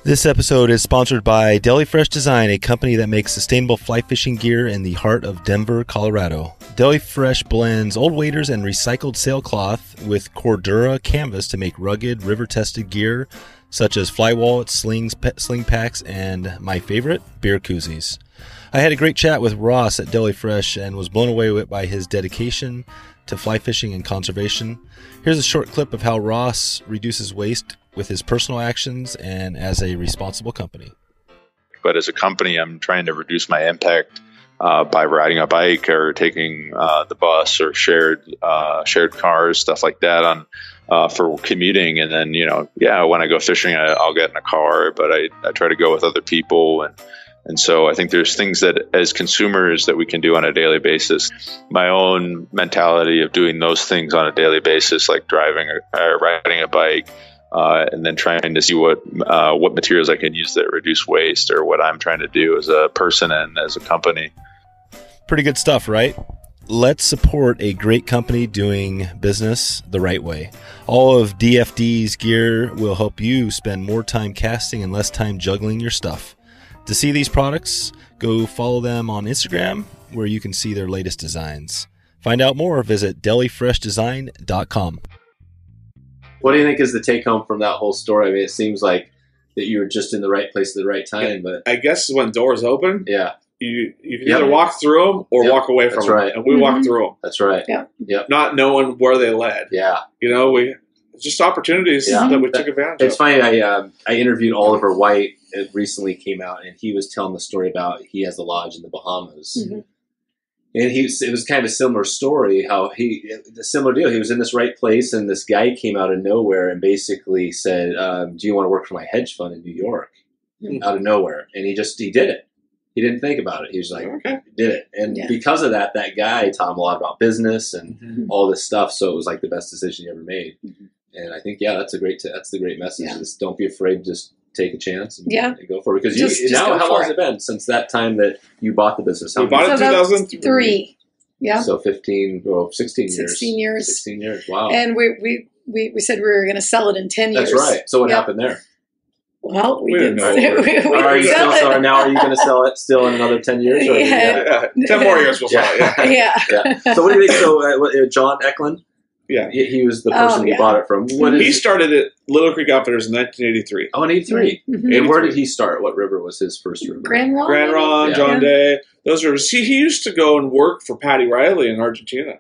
This episode is sponsored by Deli Fresh Design, a company that makes sustainable fly fishing gear in the heart of Denver, Colorado. Deli Fresh blends old waders and recycled sailcloth with Cordura canvas to make rugged, river-tested gear such as fly wallets, slings, sling packs, and my favorite, beer koozies. I had a great chat with Ross at Deli Fresh and was blown away by his dedication to fly fishing and conservation. Here's a short clip of how Ross reduces waste with his personal actions and as a responsible company. But as a company, I'm trying to reduce my impact by riding a bike or taking the bus or shared cars, stuff like that on for commuting. And then, when I go fishing, I'll get in a car, but I try to go with other people and And so I think there's things that as consumers that we can do on a daily basis. My own mentality of doing those things on a daily basis, like driving or riding a bike, and then trying to see what materials I can use that reduce waste, or what I'm trying to do as a person and as a company. Pretty good stuff, right? Let's support a great company doing business the right way. All of DFD's gear will help you spend more time casting and less time juggling your stuff. To see these products, go follow them on Instagram, where you can see their latest designs. Find out more, visit delifreshdesign.com. What do you think is the take home from that whole story? I mean, it seems like that you were just in the right place at the right time, but I guess when doors open, you can either walk through them or walk away from them. Right. And we walked through them. That's right. Yeah. Yep. Not knowing where they led. Yeah. You know, we just opportunities that we took advantage of. It's funny. I interviewed Oliver White. It recently came out, and he was telling the story about he has a lodge in the Bahamas. Mm-hmm. And it was kind of a similar story, how a similar deal. He was in this right place, and this guy came out of nowhere and basically said, do you want to work for my hedge fund in New York? Mm-hmm. Out of nowhere. And he did it. He didn't think about it. He was like, did it. And because of that, that guy taught him a lot about business and all this stuff. So it was like the best decision he ever made. Mm-hmm. And I think, that's the great message. Yeah. Is don't be afraid to just take a chance and, and go for it. Because how long has it been since that time that you bought the business? We bought it in 2003. Yeah. So 16 years. 16 years. Wow. And we said we were going to sell it in 10 years. That's right. So what happened there? Well, we didn't know. Now are you going to sell it still in another 10 years? Or 10 more years we'll sell it. So what do you think? So John Eklund? Yeah. He was the person who bought it from. He started at Little Creek Outfitters in 1983. Oh, in 83. Mm-hmm. And where did he start? What river was his first river? Grande Ronde, John Day. Those rivers. He used to go and work for Patty Riley in Argentina.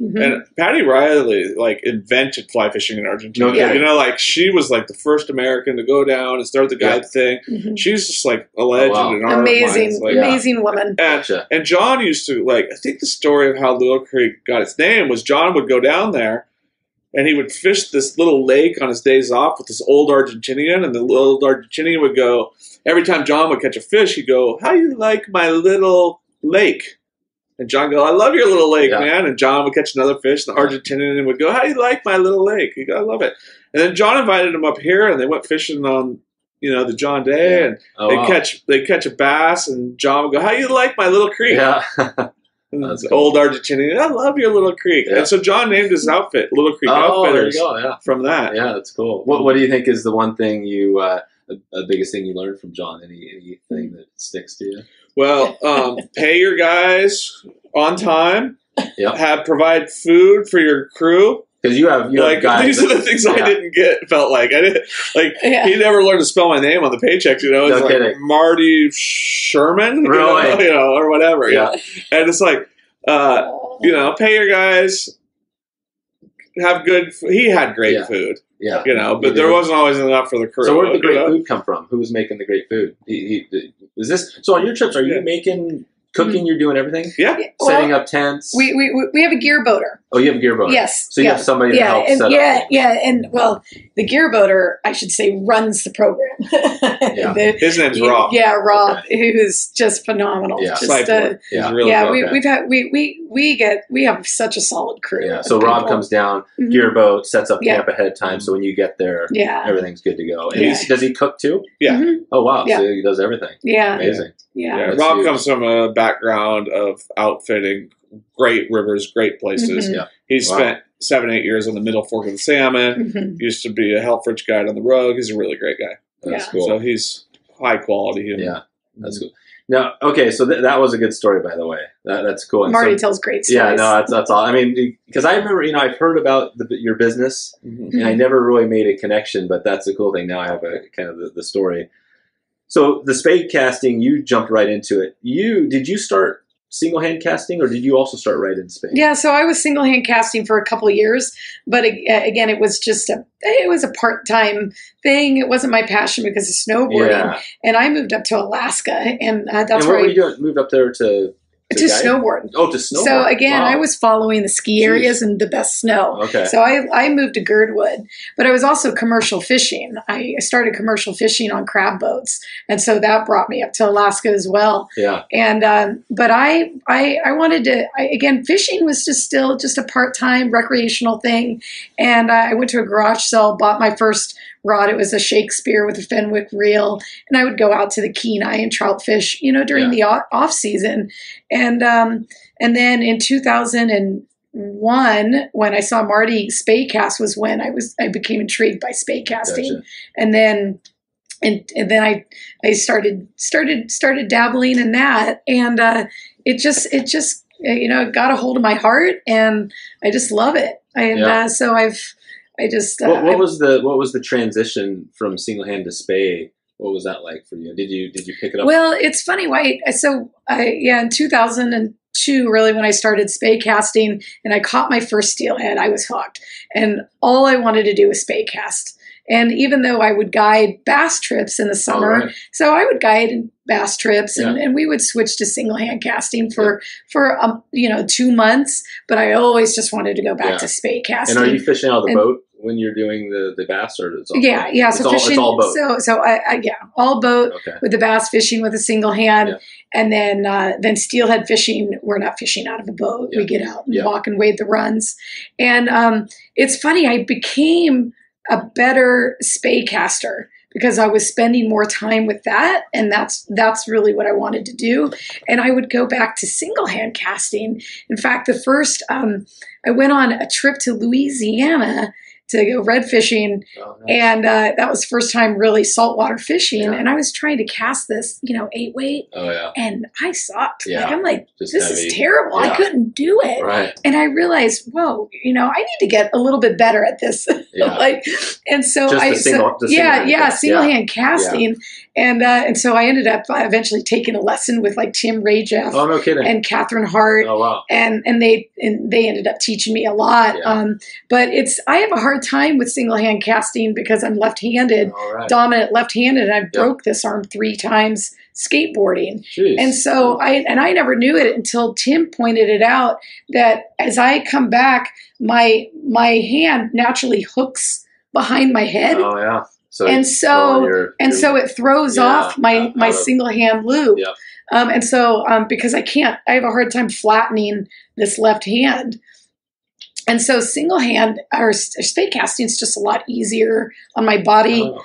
Mm-hmm. And Patty Riley, invented fly fishing in Argentina. Okay. You know, she was, the first American to go down and start the guide thing. Mm-hmm. She's just, a legend in our minds. Amazing woman. And John used to, I think the story of how Little Creek got its name was John would go down there, and he would fish this little lake on his days off with this old Argentinian, and the old Argentinian would go, every time John would catch a fish, he'd go, how do you like my little lake? And John go, I love your little lake, man. And John would catch another fish. And the Argentinian would go, how do you like my little lake? He'd go, I love it. And then John invited him up here, and they went fishing on, the John Day. Yeah. And they catch a bass, and John would go, how do you like my little creek? Yeah. That's cool. Old Argentinian, I love your little creek. Yeah. And so John named his outfit Little Creek Outfitters from that. Yeah, that's cool. What do you think is the one thing you the biggest thing you learned from John? Anything that sticks to you? Well, pay your guys on time. Yep. Provide food for your crew. Because you have guys. These are the things I didn't get. Felt like I didn't He never learned to spell my name on the paychecks. It's Marty Sherman, really? Or whatever. Yeah, and it's pay your guys. Have good. He had great food. Yeah, but there wasn't always enough for the crew. So where did the great food come from? Who was making the great food? So on your trips, are you making cooking? You're doing everything. Yeah, setting up tents. We have a gear boater. Oh, you have a gear boater. Yes. So you have somebody to help set up. The gear boater, I should say, runs the program. His name's Rob. Yeah, Rob, who's just phenomenal. Yeah, we have such a solid crew. Yeah. So Rob comes down, gear boat, sets up camp ahead of time. So when you get there, everything's good to go. And does he cook too? Yeah. Mm-hmm. Oh wow. Yeah. So he does everything. Yeah. Amazing. Yeah. Rob comes from a background of outfitting great rivers, great places. Mm-hmm. Yeah. He spent 7-8 years on the Middle Fork of the Salmon. Mm-hmm. Used to be a Helfrich guide on the Rogue. He's a really great guy. That's cool. So he's high quality. And, that's cool. Now, okay, so that was a good story, by the way. That's cool. And Marty tells great stories. Yeah, no, that's all. I mean, because I remember, I've heard about your business, mm-hmm. and I never really made a connection, but that's a cool thing. Now I have a kind of the story. So the spey casting, you jumped right into it. Did you start single hand casting, or did you also start right in Spain? Yeah, so I was single hand casting for a couple of years, but again, it was just a part time thing. It wasn't my passion because of snowboarding, and I moved up to Alaska, and that's where I moved up there to To snowboard. Oh, to snowboard. So again, wow. I was following the ski areas and the best snow. Okay. So I moved to Girdwood, but I was also commercial fishing. I started commercial fishing on crab boats. And so that brought me up to Alaska as well. Yeah. And, but I wanted to, again, fishing was just still just a part-time recreational thing. And I went to a garage sale, bought my first rod. It was a Shakespeare with a Fenwick reel. And I would go out to the Kenai and trout fish, you know, during the off season. And then in 2001, when I saw Marty spey cast, was when I became intrigued by spey casting. Gotcha. And then I started dabbling in that. And, it just, you know, got a hold of my heart and I just love it. And, so what was the transition from single hand to spey? What was that like for you? Did you pick it up? Well, it's funny. In 2002, really, when I started spey casting and I caught my first steelhead, I was hooked. And all I wanted to do was spey cast. And even though I would guide bass trips in the summer, so I would guide bass trips and we would switch to single hand casting for 2 months. But I always just wanted to go back to spey casting. And are you fishing out of the boat when you're doing the bass, or it's all boat? Yeah. So it's all boat. So all boat with the bass fishing with a single hand. Yeah. And then steelhead fishing, we're not fishing out of a boat. Yeah. We get out and walk and wade the runs. And, it's funny. I became a better spey caster because I was spending more time with that. And that's really what I wanted to do. And I would go back to single hand casting. In fact, the first, I went on a trip to Louisiana to go red fishing. Oh, nice. And that was the first time really saltwater fishing. Yeah. And I was trying to cast this, 8-weight. Oh, yeah. And I sucked. Yeah. Like, I'm like, this is terrible. Yeah. I couldn't do it. Right. And I realized, whoa, I need to get a little bit better at this. Yeah. Single hand casting. Yeah. And so I ended up eventually taking a lesson with like Tim Rajeff and Catherine Hart. Oh, wow. And they ended up teaching me a lot. Yeah. But I have a hard time with single hand casting because I'm left-handed, dominant left-handed, and I broke this arm 3 times skateboarding. Jeez. And so I never knew it until Tim pointed it out that as I come back, my hand naturally hooks behind my head. Oh, yeah. So it throws off my single hand loop. Yeah. Because I have a hard time flattening this left hand. And so single hand or spey casting is just a lot easier on my body. Oh.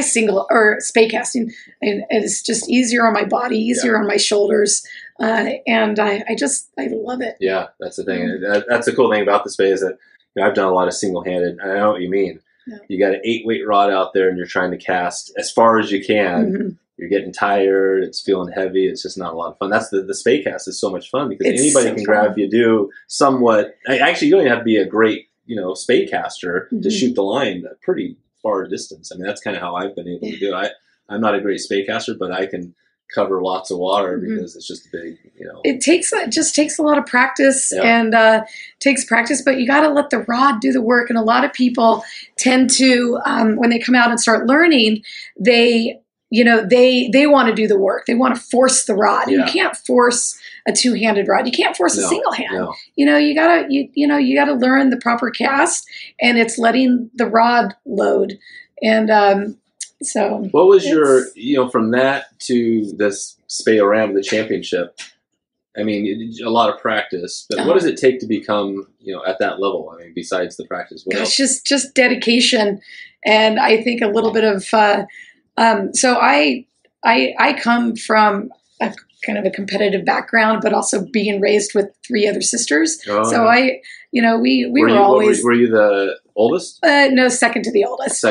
Spey casting, and it's just easier on my body, easier on my shoulders. And I love it. Yeah. That's the thing. That's the cool thing about the spey is that I've done a lot of single handed. I know what you mean. You got an 8-weight rod out there and you're trying to cast as far as you can. Mm-hmm. You're getting tired. It's feeling heavy. It's just not a lot of fun. That's the spey cast is so much fun because anybody can grab you, do somewhat. Actually, you don't even have to be a great, spey caster to shoot the line a pretty far distance. I mean, that's kind of how I've been able to do it. I'm not a great spey caster, but I can cover lots of water because it's just a big, It just takes a lot of practice and takes practice, but you got to let the rod do the work. And a lot of people tend to, when they come out and start learning, they want to do the work. They want to force the rod. Yeah. You can't force a two-handed rod. You can't force a single hand. No. You gotta learn the proper cast, and it's letting the rod load. And, so what was your, from that to this Spey-O-Rama, the championship, I mean, a lot of practice, but what does it take to become, at that level? I mean, besides the practice, what else? Just dedication. And I think a little bit of, so I come from a kind of a competitive background, but also being raised with 3 other sisters. Oh, so were you the oldest? No, second to the oldest. So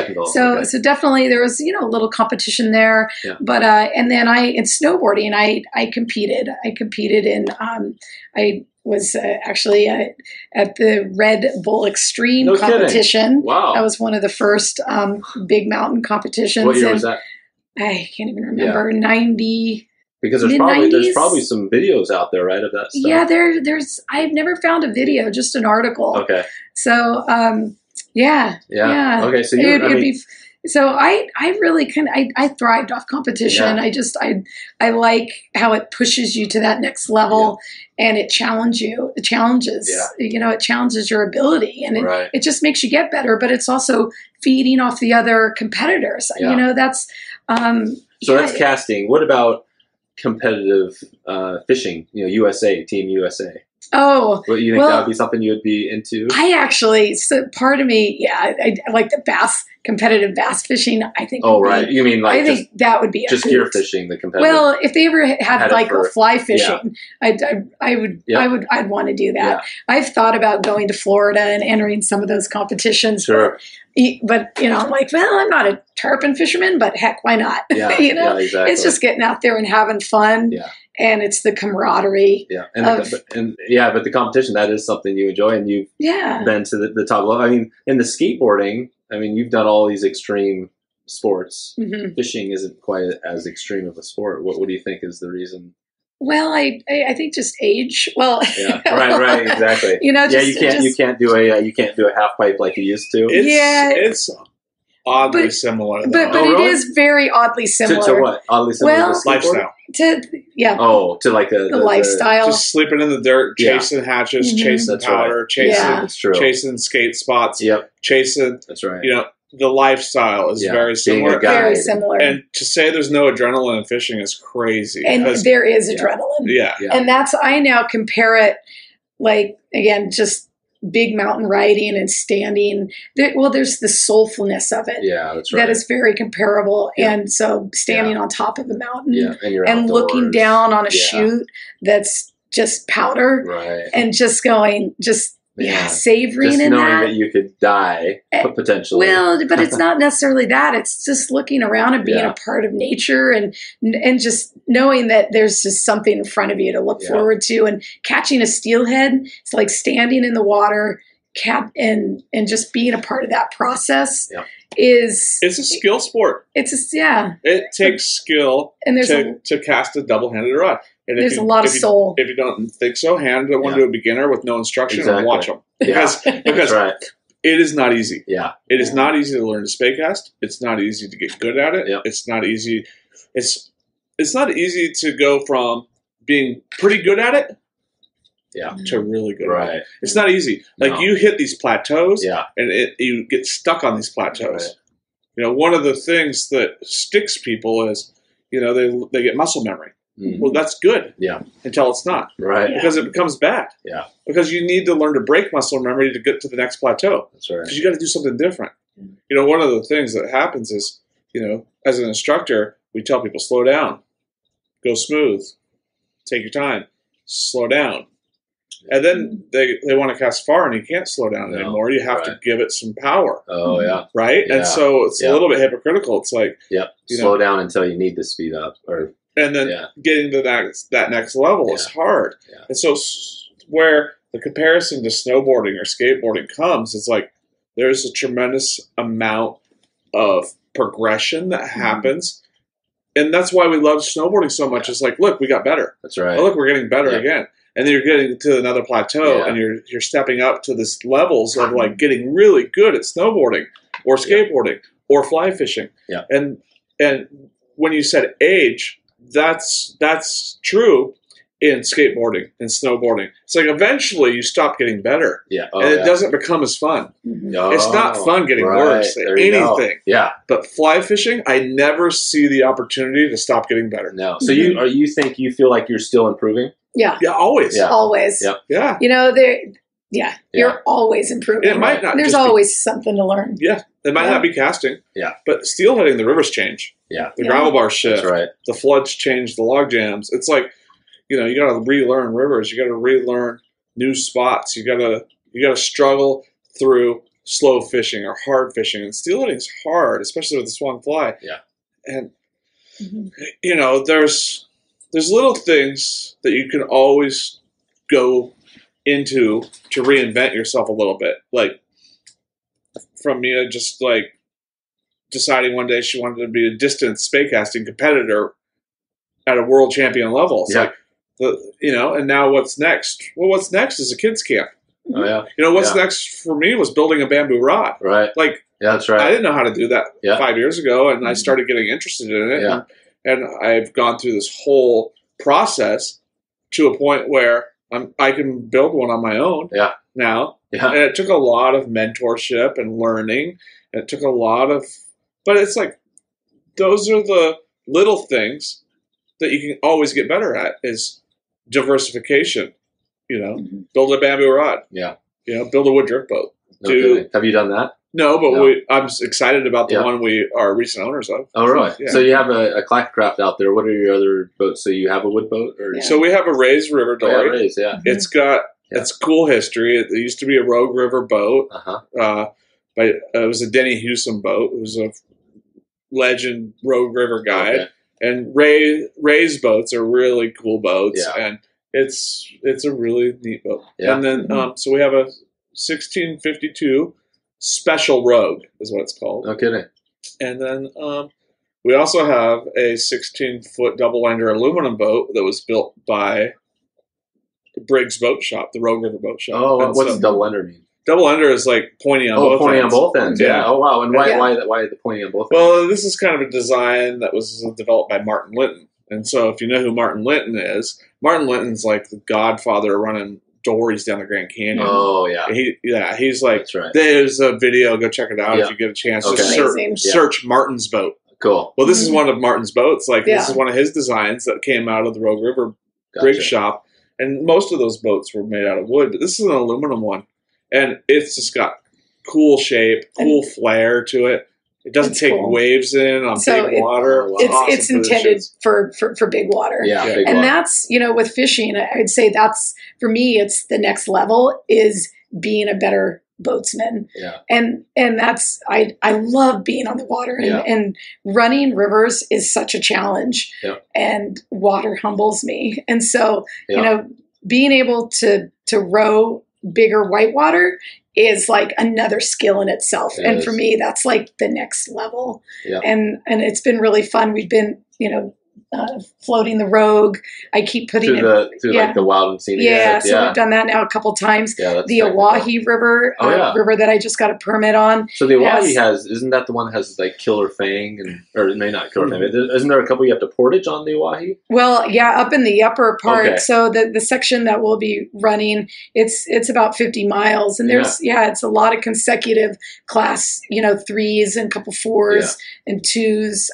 definitely there was, a little competition there, but, and then in snowboarding, I competed in, I was actually at the Red Bull Extreme competition. Kidding. Wow. That was one of the first, big mountain competitions. What year was that? I can't even remember. 90. Because there's probably some videos out there, right, of that stuff. Yeah, there's. I've never found a video, just an article. Okay. So, yeah. Okay, so you. It, I mean, it'd be So I really kind of, I thrived off competition. Yeah. I like how it pushes you to that next level, yeah. and it challenges, yeah. you know, it challenges your ability, and right. it just makes you get better, but it's also feeding off the other competitors, yeah. you know, that's, so yeah, that's casting. What about competitive, fishing, you know, USA, Team USA? Oh, well, you think that would be something you would be into? I actually, so part of me, yeah, I like the bass, competitive bass fishing. I think. Oh, right. You mean like? I just, think that would be just gear fishing, the competitive. Well, if they ever had like a fly fishing, yeah. I'd want to do that. Yeah. I've thought about going to Florida and entering some of those competitions. Sure. But you know, I'm like, well, I'm not a tarpon fisherman, but heck, why not? Yeah, you know, yeah, exactly. It's just getting out there and having fun. Yeah. And it's the camaraderie. Yeah, but the competition—that is something you enjoy, and you've been to the top level. I mean, in the skateboarding, I mean, you've done all these extreme sports. Mm-hmm. Fishing isn't quite as extreme of a sport. What do you think is the reason? Well, I think just age. Well, yeah, right, exactly. You know, just, you can't do a half pipe like you used to. It's oddly similar, though. But it is very oddly similar. To what? Oddly similar to lifestyle. To the lifestyle. Just sleeping in the dirt, chasing hatches, mm-hmm. chasing powder, right. chasing skate spots, chasing. That's right. You know, the lifestyle is very similar. Very similar. And to say there's no adrenaline in fishing is crazy. And there is adrenaline. Yeah. And that's, I now compare it, like, again, just big mountain riding and standing. There's the soulfulness of it. Yeah, that's right. That is very comparable. Yeah. And so standing on top of the mountain and looking down on a chute that's just powder and just going, savoring just in that. Just knowing that you could die, potentially. Well, but it's not necessarily that. It's just looking around and being a part of nature and just knowing that there's just something in front of you to look forward to. And catching a steelhead, it's like standing in the water and just being a part of that process is... It's a skill sport. It takes skill to cast a double-handed rod. And there's a lot of soul. If you don't think so, hand one to a beginner with no instruction and watch them. Because it is not easy. Yeah. It is not easy to learn to spay cast. It's not easy to get good at it. Yeah. It's not easy. It's not easy to go from being pretty good at it to really good at it. It's not easy. Like you hit these plateaus and you get stuck on these plateaus. Right. You know, one of the things that sticks people is, you know, they get muscle memory. Mm-hmm. Well, that's good. Yeah. Until it's not. Right. Yeah. Because it becomes bad. Yeah. Because you need to learn to break muscle memory to get to the next plateau. That's right. Because you got to do something different. Mm-hmm. You know, one of the things that happens is, you know, as an instructor, we tell people slow down, go smooth, take your time, slow down. And then they want to cast far, and you can't slow down anymore. You have to give it some power. Oh, yeah. Right? Yeah. And so it's a little bit hypocritical. It's like, slow down until you need to speed up or... And then getting to that next level is hard. Yeah. And so where the comparison to snowboarding or skateboarding comes, it's like there's a tremendous amount of progression that happens. And that's why we love snowboarding so much. It's like, look, we got better. That's right. Oh, look, we're getting better again. And then you're getting to another plateau and you're stepping up to this levels of like getting really good at snowboarding or skateboarding or fly fishing. Yeah. And when you said age... That's true in skateboarding and snowboarding. It's like eventually you stop getting better. Yeah. Oh, and it doesn't become as fun. No. It's not fun getting worse at anything. Yeah. But fly fishing, I never see the opportunity to stop getting better. No. So you think you feel like you're still improving? Yeah. Yeah, always. Yeah. Always. Yep. Yeah. You know, you're always improving. And it might not. There's always something to learn. Yeah. It might not be casting. Yeah. But steelheading, the rivers change. Yeah. The gravel bars shift. That's right. The floods change, the log jams. It's like, you know, you got to relearn rivers. You got to relearn new spots. You got to struggle through slow fishing or hard fishing. And steelheading is hard, especially with the swan fly. Yeah. And, you know, there's little things that you can always go into to reinvent yourself a little bit. Like, from Mia, just like, deciding one day she wanted to be a distance spaycasting competitor at a world champion level. It's like, you know, and now what's next? Well, what's next is a kids camp. Oh, yeah. You know, what's next for me was building a bamboo rod. Right. Like, Yeah, that's right. I didn't know how to do that 5 years ago, and I started getting interested in it. Yeah. And I've gone through this whole process to a point where I can build one on my own now. Yeah. And it took a lot of mentorship and learning. And it took a lot of – but it's like those are the little things that you can always get better at is diversification, you know. Mm-hmm. Build a bamboo rod. Yeah. You know, build a wood drift boat. No kidding. Have you done that? No, but no. I'm excited about the one we are recent owners of. Oh, really? Yeah. So you have a clackcraft out there. What are your other boats? So you have a wood boat? Or So we have a raised river dory. Oh, yeah, raised, yeah. It's got it's cool history. It used to be a Rogue River boat. Uh-huh. But it was a Denny Hewson boat. It was a legend Rogue River guy. Okay. And raised boats are really cool boats. Yeah. And it's a really neat boat. Yeah. And then so we have a 1652 Special Rogue is what it's called. No kidding. And then we also have a 16-foot double-winder aluminum boat that was built by Briggs Boat Shop, the Rogue River Boat Shop. Oh, and what's double-winder mean? Double-winder is like pointy on both ends. Oh, pointy on both ends. Yeah. Oh, wow. And why the pointy on both ends? Well, this is kind of a design that was developed by Martin Linton. And so if you know who Martin Linton is, Martin Linton's like the godfather of running dories down the Grand Canyon. Oh, yeah. He's like, there's a video. Go check it out if you get a chance. Okay. Just search Martin's boat. Cool. Well, this is one of Martin's boats. Like, this is one of his designs that came out of the Rogue River Brig Shop. And most of those boats were made out of wood. But this is an aluminum one. And it's just got cool shape, cool flare to it. It doesn't take waves in on big water. It's intended for big water. Yeah, yeah. And that's, you know, with fishing, I'd say that's, for me, it's the next level is being a better boatsman. Yeah. And that's, I love being on the water. And, and running rivers is such a challenge. Yeah. And water humbles me. And so, you know, being able to row bigger whitewater is like another skill in itself. And for me, that's like the next level. Yeah. And it's been really fun. We've been, you know, floating the Rogue. I keep putting it through like the wild and scenic. Yeah. So I've done that now a couple times. Yeah, the Owyhee River, river that I just got a permit on. So the Owyhee isn't that the one that has like killer fang or it may not killer fang. Isn't there a couple you have to portage on the Owyhee? Well, yeah, up in the upper part. Okay. So the section that we'll be running, it's about 50 miles and there's, it's a lot of consecutive class, you know, 3s and a couple 4s and 2s.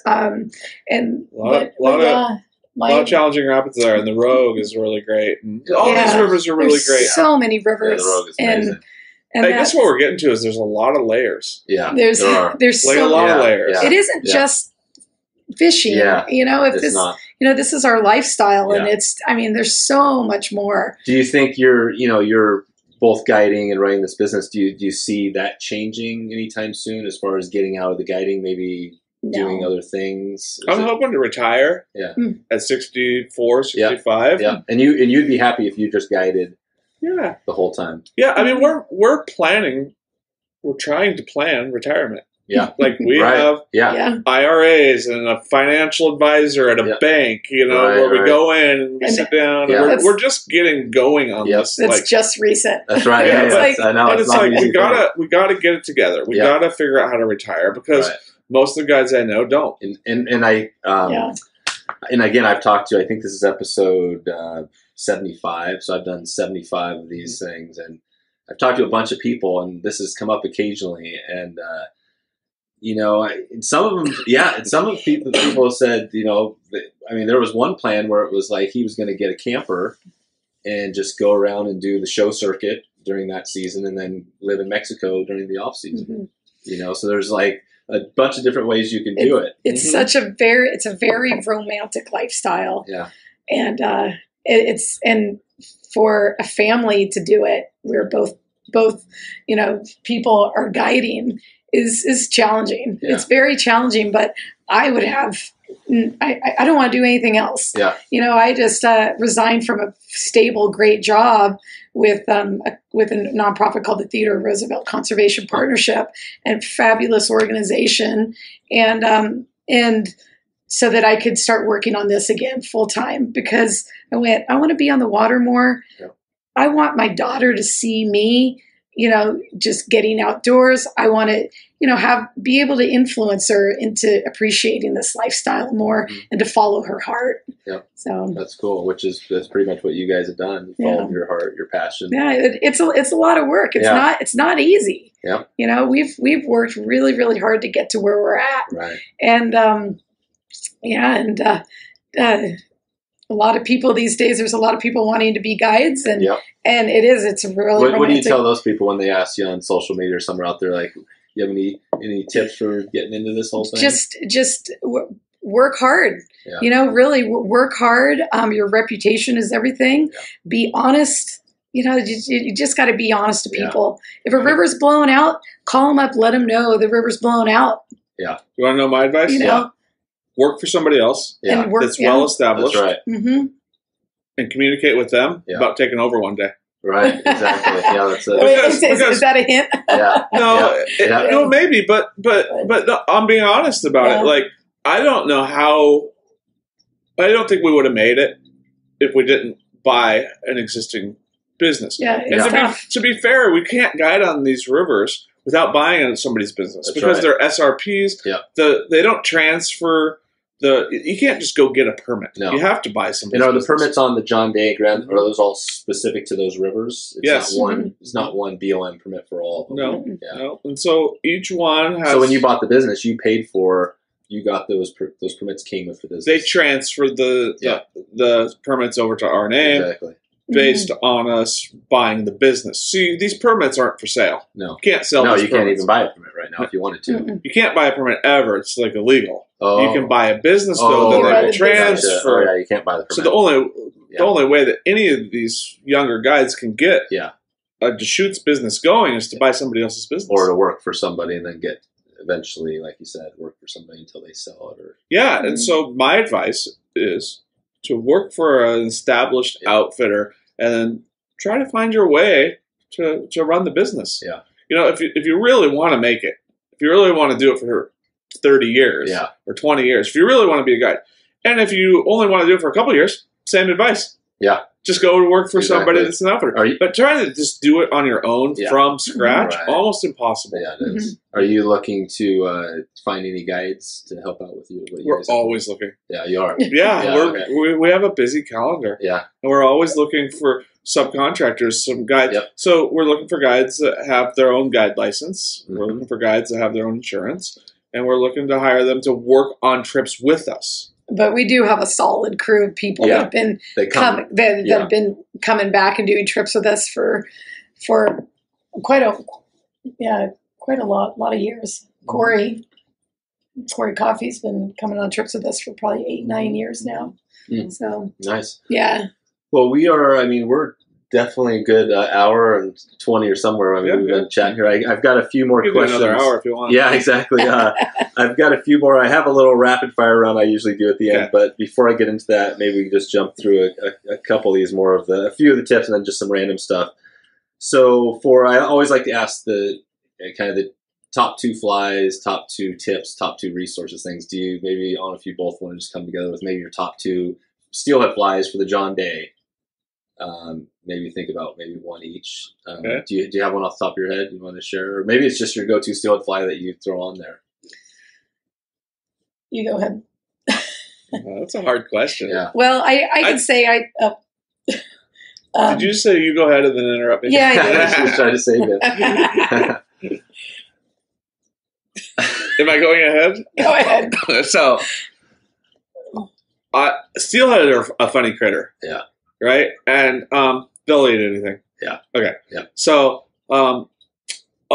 And a lot of challenging rapids there, and the Rogue is really great. And all these rivers are really great. So many rivers. Yeah, the Rogue is amazing. And I guess what we're getting to is there's a lot of layers. Yeah, there's like so a lot of layers. Yeah. It isn't just fishing. Yeah, you know, if this, not. You know, this is our lifestyle, and it's. I mean, there's so much more. Do you think you're both guiding and running this business? Do you see that changing anytime soon, as far as getting out of the guiding, maybe? No. Doing other things. I'm hoping to retire at 64, 65. Yeah. And you'd be happy if you just guided the whole time. Yeah, I mean we're trying to plan retirement. Yeah. Like we have IRAs and a financial advisor at a bank, you know, where we go in and we sit down. Yeah. And we're just getting going on this. It's like, just recent. That's right. Yeah, it's like, I know, it's like we gotta get it together. We gotta figure out how to retire because most of the guys I know don't. And I and again, I've talked to, I think this is episode 75, so I've done 75 of these things, and I've talked to a bunch of people, and this has come up occasionally, and people have said, you know, I mean, there was one plan where it was like he was going to get a camper and just go around and do the show circuit during that season, and then live in Mexico during the off season. Mm-hmm. You know, so there's like a bunch of different ways you can do it. It's such a very romantic lifestyle. Yeah. And and for a family to do it, we're both, you know, people are guiding is challenging. Yeah. It's very challenging, but I would have, I don't want to do anything else. Yeah. You know, I just resigned from a stable, great job with a nonprofit called the Theodore Roosevelt Conservation Partnership, and fabulous organization. And so that I could start working on this again full time, because I want to be on the water more. Yeah. I want my daughter to see me, you know, just getting outdoors. I want to, you know, be able to influence her into appreciating this lifestyle more and to follow her heart. Yeah. So that's cool. Which is, that's pretty much what you guys have done. You follow your heart, your passion. Yeah. It's a lot of work. It's not easy. Yeah. You know, we've worked really, really hard to get to where we're at. Right. And, a lot of people these days, there's a lot of people wanting to be guides, and it's really romantic. What do you tell those people when they ask you on social media or somewhere out there, like, you have any tips for getting into this whole thing? Just work hard, you know, really work hard. Your reputation is everything. Yeah. Be honest. You know, you just got to be honest to people. Yeah. If a river's blown out, call them up, let them know the river's blown out. Yeah. You want to know my advice? You know, work for somebody else that's well established. That's right. Mm-hmm. And communicate with them about taking over one day. Right, exactly. Yeah, that's it. Is that a hint? Yeah. No, maybe, but no, I'm being honest about it. Like, I don't think we would have made it if we didn't buy an existing business. Yeah, and to be fair, we can't guide on these rivers without buying on somebody's business because they're SRPs. Yeah. They don't transfer. You can't just go get a permit. No. You have to buy something. And are the permits on the John Day Grand, are those all specific to those rivers? It's not one. It's not one BLM permit for all of them. No. Yeah. No. And so each one has. So when you bought the business, you paid for. You got those permits came with the business. They transferred the permits over to our name. Exactly. Based on us buying the business. See, these permits aren't for sale. No. You can't sell these permits. No, you can't even buy a permit right now if you wanted to. Mm-hmm. You can't buy a permit ever. It's like illegal. Oh. You can buy a business though that they will transfer. Yeah, you can't buy the permit. So the only way that any of these younger guys can get a Deschutes business going is to buy somebody else's business. Or to work for somebody and then eventually, like you said, work for somebody until they sell it. And so my advice is to work for an established outfitter and then try to find your way to run the business. Yeah. You know, if you really want to make it, if you really want to do it for 30 years or 20 years, if you really want to be a guide, and if you only want to do it for a couple of years, same advice. Yeah. Just go to work for somebody that's an outfitter. But trying to just do it on your own from scratch, almost impossible. Yeah, it is. Are you looking to find any guides to help out with you? We're always looking. Yeah, you are. Yeah, we have a busy calendar. Yeah. And we're always looking for subcontractors, some guides. Yep. So we're looking for guides that have their own guide license. Mm-hmm. We're looking for guides that have their own insurance. And we're looking to hire them to work on trips with us. But we do have a solid crew of people that have been coming back and doing trips with us for quite a lot of years. Corey Coffey's been coming on trips with us for probably 8-9 years now. Mm. So nice. Yeah. Well, we're definitely a good hour and 20 or somewhere. I mean, we've been chatting here. I've got a few more questions. Another hour if you want. Yeah, exactly. I've got a few more. I have a little rapid fire round I usually do at the end, but before I get into that, maybe we can just jump through a couple of these more of a few of the tips and then just some random stuff. So I always like to ask the kind of the top 2 flies, top 2 tips, top 2 resources things. Do you maybe on if you both want to just come together with maybe your top 2 steelhead flies for the John Day? Maybe think about maybe one each. Do you have one off the top of your head you want to share? Or maybe it's just your go-to steelhead fly that you throw on there. You go ahead. Well, that's a hard question. Yeah. Well, I could say... did you say you go ahead and then interrupt me? Yeah, I did. I was trying to save it. Am I going ahead? Go ahead. So, steelhead are a funny critter. Yeah. Right? And they'll eat anything. Yeah. Okay. Yeah. So a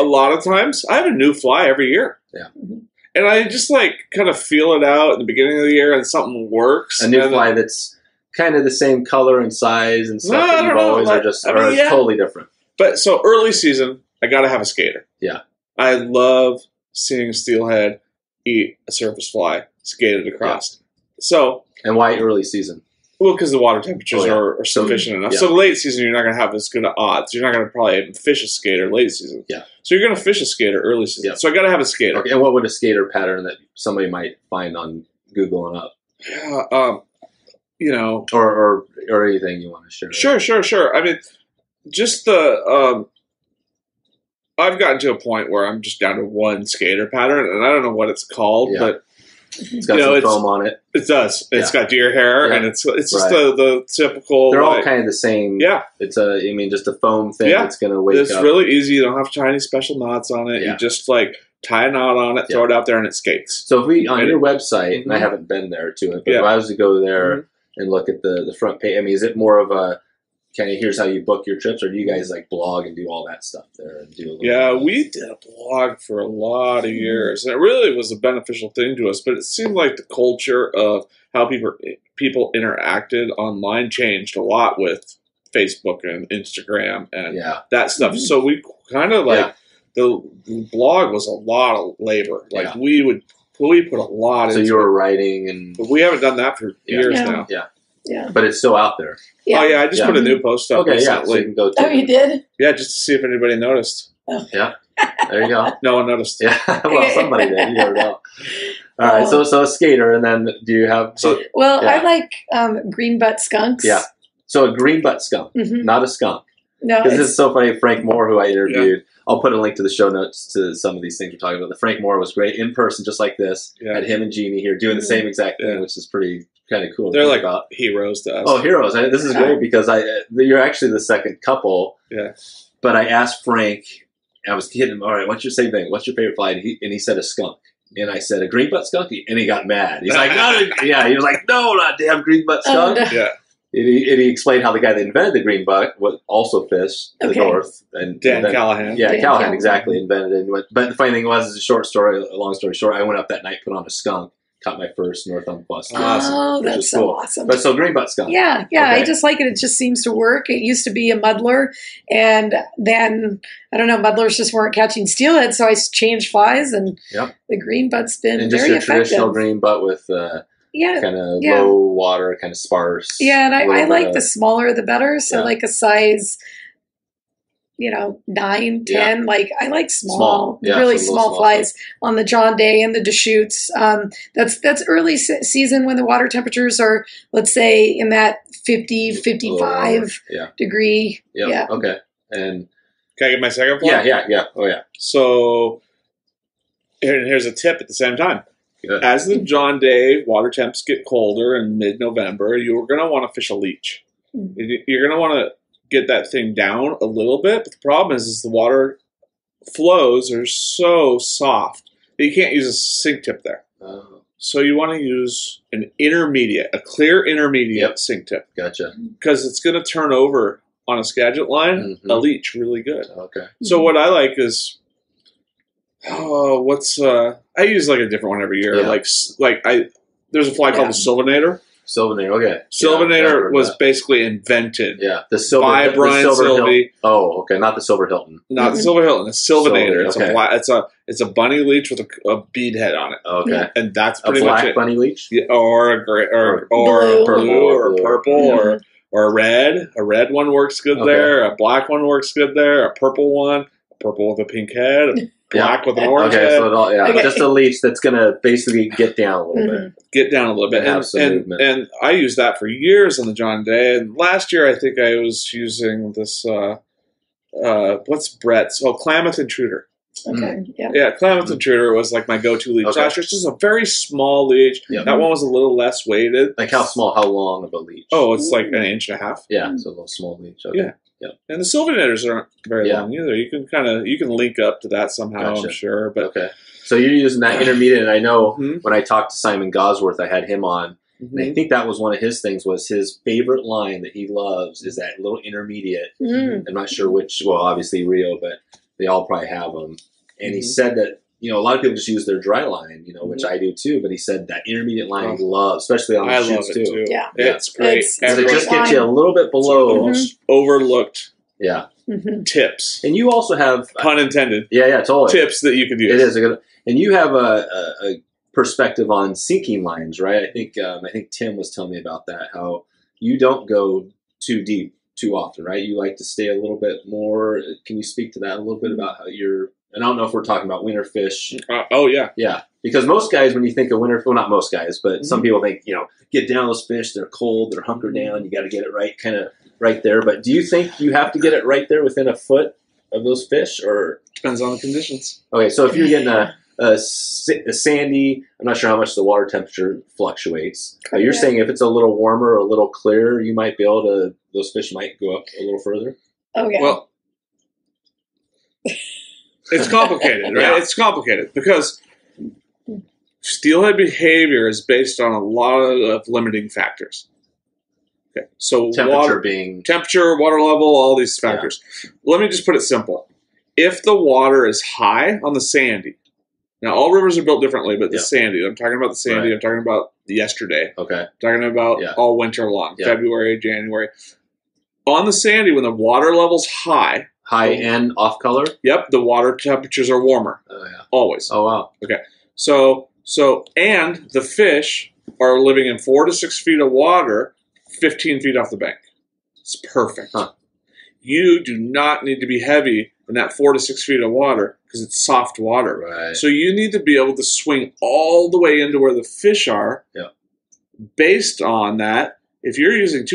lot of times I have a new fly every year. Yeah. And I just kind of feel it out in the beginning of the year and something works. A new fly that's kind of the same color and size and stuff that you've always are totally different. But so early season, I got to have a skater. Yeah. I love seeing a steelhead eat a surface fly skated across. Yeah. So. And why early season? Well, because the water temperatures are sufficient enough. Yeah. So late season, you're not going to have as good of odds. You're not going to probably even fish a skater late season. Yeah. So you're going to fish a skater early season. Yeah. So I got to have a skater. Okay. And what would a skater pattern that somebody might find on Google and up? Yeah. Or anything you want to share. Sure. I mean, just the I've gotten to a point where I'm just down to one skater pattern, and I don't know what it's called, but it's got some foam on it. It does. It's got deer hair, and it's just the typical. They're all kind of the same. Yeah, it's just a foam thing. Yeah, that's gonna wake up. It's really easy. You don't have tiny special knots on it. Yeah. You just tie a knot on it, throw it out there, and it skates. So if we on your website, and I haven't been there to it, but if I was to go there and look at the front page, I mean, is it more of a kind of here's how you book your trips, or do you guys blog and do all that stuff there? And do we did a blog for a lot of years, and it really was a beneficial thing to us. But it seemed like the culture of how people interacted online changed a lot with Facebook and Instagram and that stuff. So we kind of the blog was a lot of labor. We put a lot into it. So you were writing and... But we haven't done that for years now. Yeah. But it's still out there. Yeah. Oh, yeah. I just put a new post up recently. So you can go to you did? Yeah, just to see if anybody noticed. Oh. Yeah. There you go. No one noticed. Yeah. Well, somebody did. You never know. All right. So a skater, and then do you have... I like green butt skunks. Yeah. So a green butt skunk, not a skunk. No. Because this is so funny. Frank Moore, who I interviewed... Yeah. I'll put a link to the show notes to some of these things we're talking about. The Frank Moore was great in person, just like this. Had him and Jeannie here doing the same exact thing, which is pretty kind of cool. They're heroes to us. Oh, heroes. This is great because you're actually the second couple. Yeah. But I asked Frank, I was kidding him, all right, what's your same thing? What's your favorite fly? And he said a skunk. And I said, a green butt skunk? And he got mad. He's like, no. He was like, no, not damn green butt skunk. Oh, no. Yeah. And he explained how the guy that invented the green buck was also fished to the north. And Dan Callahan. Yeah, Dan Callahan exactly invented it. But the funny thing was, it's a long story short, I went up that night, put on a skunk, caught my first North Umpqua skunk. Oh, that's so awesome. But so green butt skunk. Yeah, yeah, okay. I just like it. It just seems to work. It used to be a muddler. And then, I don't know, muddlers just weren't catching steelhead, so I changed flies, and the green butt's been very effective. And just your traditional green butt with... low water, kind of sparse. Yeah, and I like the smaller the better. So like a size, 9, 10. Yeah. I like small, really small flies on the John Day and the Deschutes. That's early season when the water temperatures are, let's say, in that 50, 55 degree. Yep. Yeah. Okay. And can I get my second point? Yeah. Oh yeah. So here's a tip at the same time. Good. As the John Day water temps get colder in mid-November, you're going to want to fish a leech. You're going to want to get that thing down a little bit. But the problem is the water flows are so soft that you can't use a sink tip there. Oh. So you want to use an intermediate, a clear intermediate sink tip. Gotcha. Because it's going to turn over on a Skagit line, a leech really good. Okay. So what I like is... I use a different one every year. Yeah. There's a fly called the Sylvanator. Okay. Sylvanator was basically invented. Yeah, by Brian Silvey. Oh, okay, not the Silver Hilton. Not the Silver Hilton. The Sylvanator. It's a fly, it's a bunny leech with a bead head on it. Okay, and that's pretty much it. A black bunny leech, or a gray, or blue, or purple, or a red. A red one works good there. A black one works good there. A purple one. Purple with a pink head. Black with an orange head. So just a leech that's going to basically get down a little bit. Get down a little bit. And I used that for years on the John Day. And last year, I think I was using this, what's Brett's? Oh, Klamath Intruder. Okay. Yeah, Klamath Intruder was my go-to leech. Okay. It's just a very small leech. Yep. That one was a little less weighted. How small, how long of a leech? Oh, it's an inch and a half. Yeah, it's a little small leech. Okay. Yeah. Yep. And the Sylvanators aren't very long either. You can link up to that somehow, I'm sure. But so you're using that intermediate, and I know when I talked to Simon Gosworth, I had him on, and I think that was one of his things was his favorite line that he loves is that little intermediate. I'm not sure which. Well, obviously Rio, but they all probably have them. And he said that a lot of people just use their dry line, which I do too. But he said that intermediate line he loves, especially on the shoots too. Yeah, it's great. It just gets you a little bit below overlooked. Yeah. Tips. And you also have pun intended. Yeah, totally. Tips that you could use. It is a good. And you have a perspective on sinking lines, right? I think Tim was telling me about that. How you don't go too deep too often, right? You like to stay a little bit more. Can you speak to that a little bit about how you're? And I don't know if we're talking about winter fish. Yeah. Because most guys, when you think of winter, well, not most guys, but some people think, get down those fish. They're cold. They're hunkered down. You got to get it right, kind of right there. But do you think you have to get it right there within a foot of those fish, or Depends on the conditions. Okay, so if you're getting a sandy, I'm not sure how much the water temperature fluctuates. You're saying if it's a little warmer or a little clearer, you might be able to, those fish might go up a little further? Oh, yeah. Well, it's complicated, right? Yeah. It's complicated because steelhead behavior is based on a lot of limiting factors. Okay, so temperature, water level, all these factors. Yeah. Let me just put it simple. If the water is high on the sandy, now all rivers are built differently, but the sandy, I'm talking about the sandy, right. I'm talking about yesterday. Okay. I'm talking about all winter long, February, January. On the sandy, when the water level's high. High and off color? Yep. The water temperatures are warmer. Oh, yeah. Always. Oh, wow. Okay. So and the fish are living in 4 to 6 feet of water, 15 feet off the bank. It's perfect. Huh. You do not need to be heavy in that 4 to 6 feet of water because it's soft water. Right. So you need to be able to swing all the way into where the fish are. Yeah. Based on that, if you're using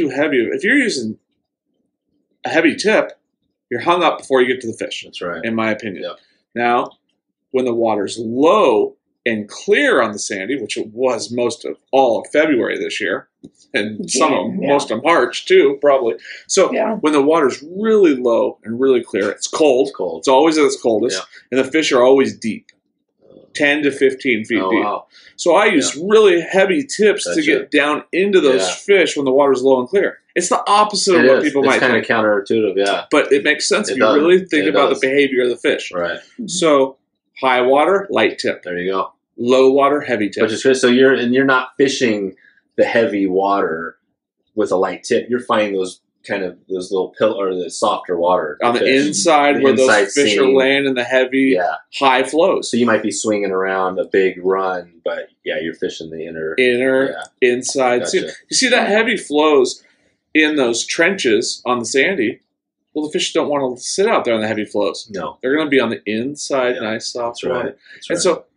a heavy tip, you're hung up before you get to the fish. That's right. In my opinion. Yeah. Now, when the water's low and clear on the sandy, which it was most of all of February this year, and some of most of March too, probably. So when the water's really low and really clear, it's cold. It's cold. It's always at its coldest, and the fish are always deep, 10 to 15 feet deep. Wow. So I use really heavy tips to get down into those fish when the water's low and clear. It's the opposite of what people might think. It's kind of counterintuitive, but it makes sense if you really think about the behavior of the fish. Right. So high water, light tip. There you go. Low water, heavy tip. Which is good. So you're not fishing the heavy water with a light tip. You're finding those little pillar, the softer water on the inside where those fish are laying in the heavy high flows. So you might be swinging around a big run, but you're fishing the inner inside. Gotcha. You see that heavy flows in those trenches on the sandy. Well, the fish don't want to sit out there on the heavy flows. No, they're going to be on the inside, nice soft water. Right. And so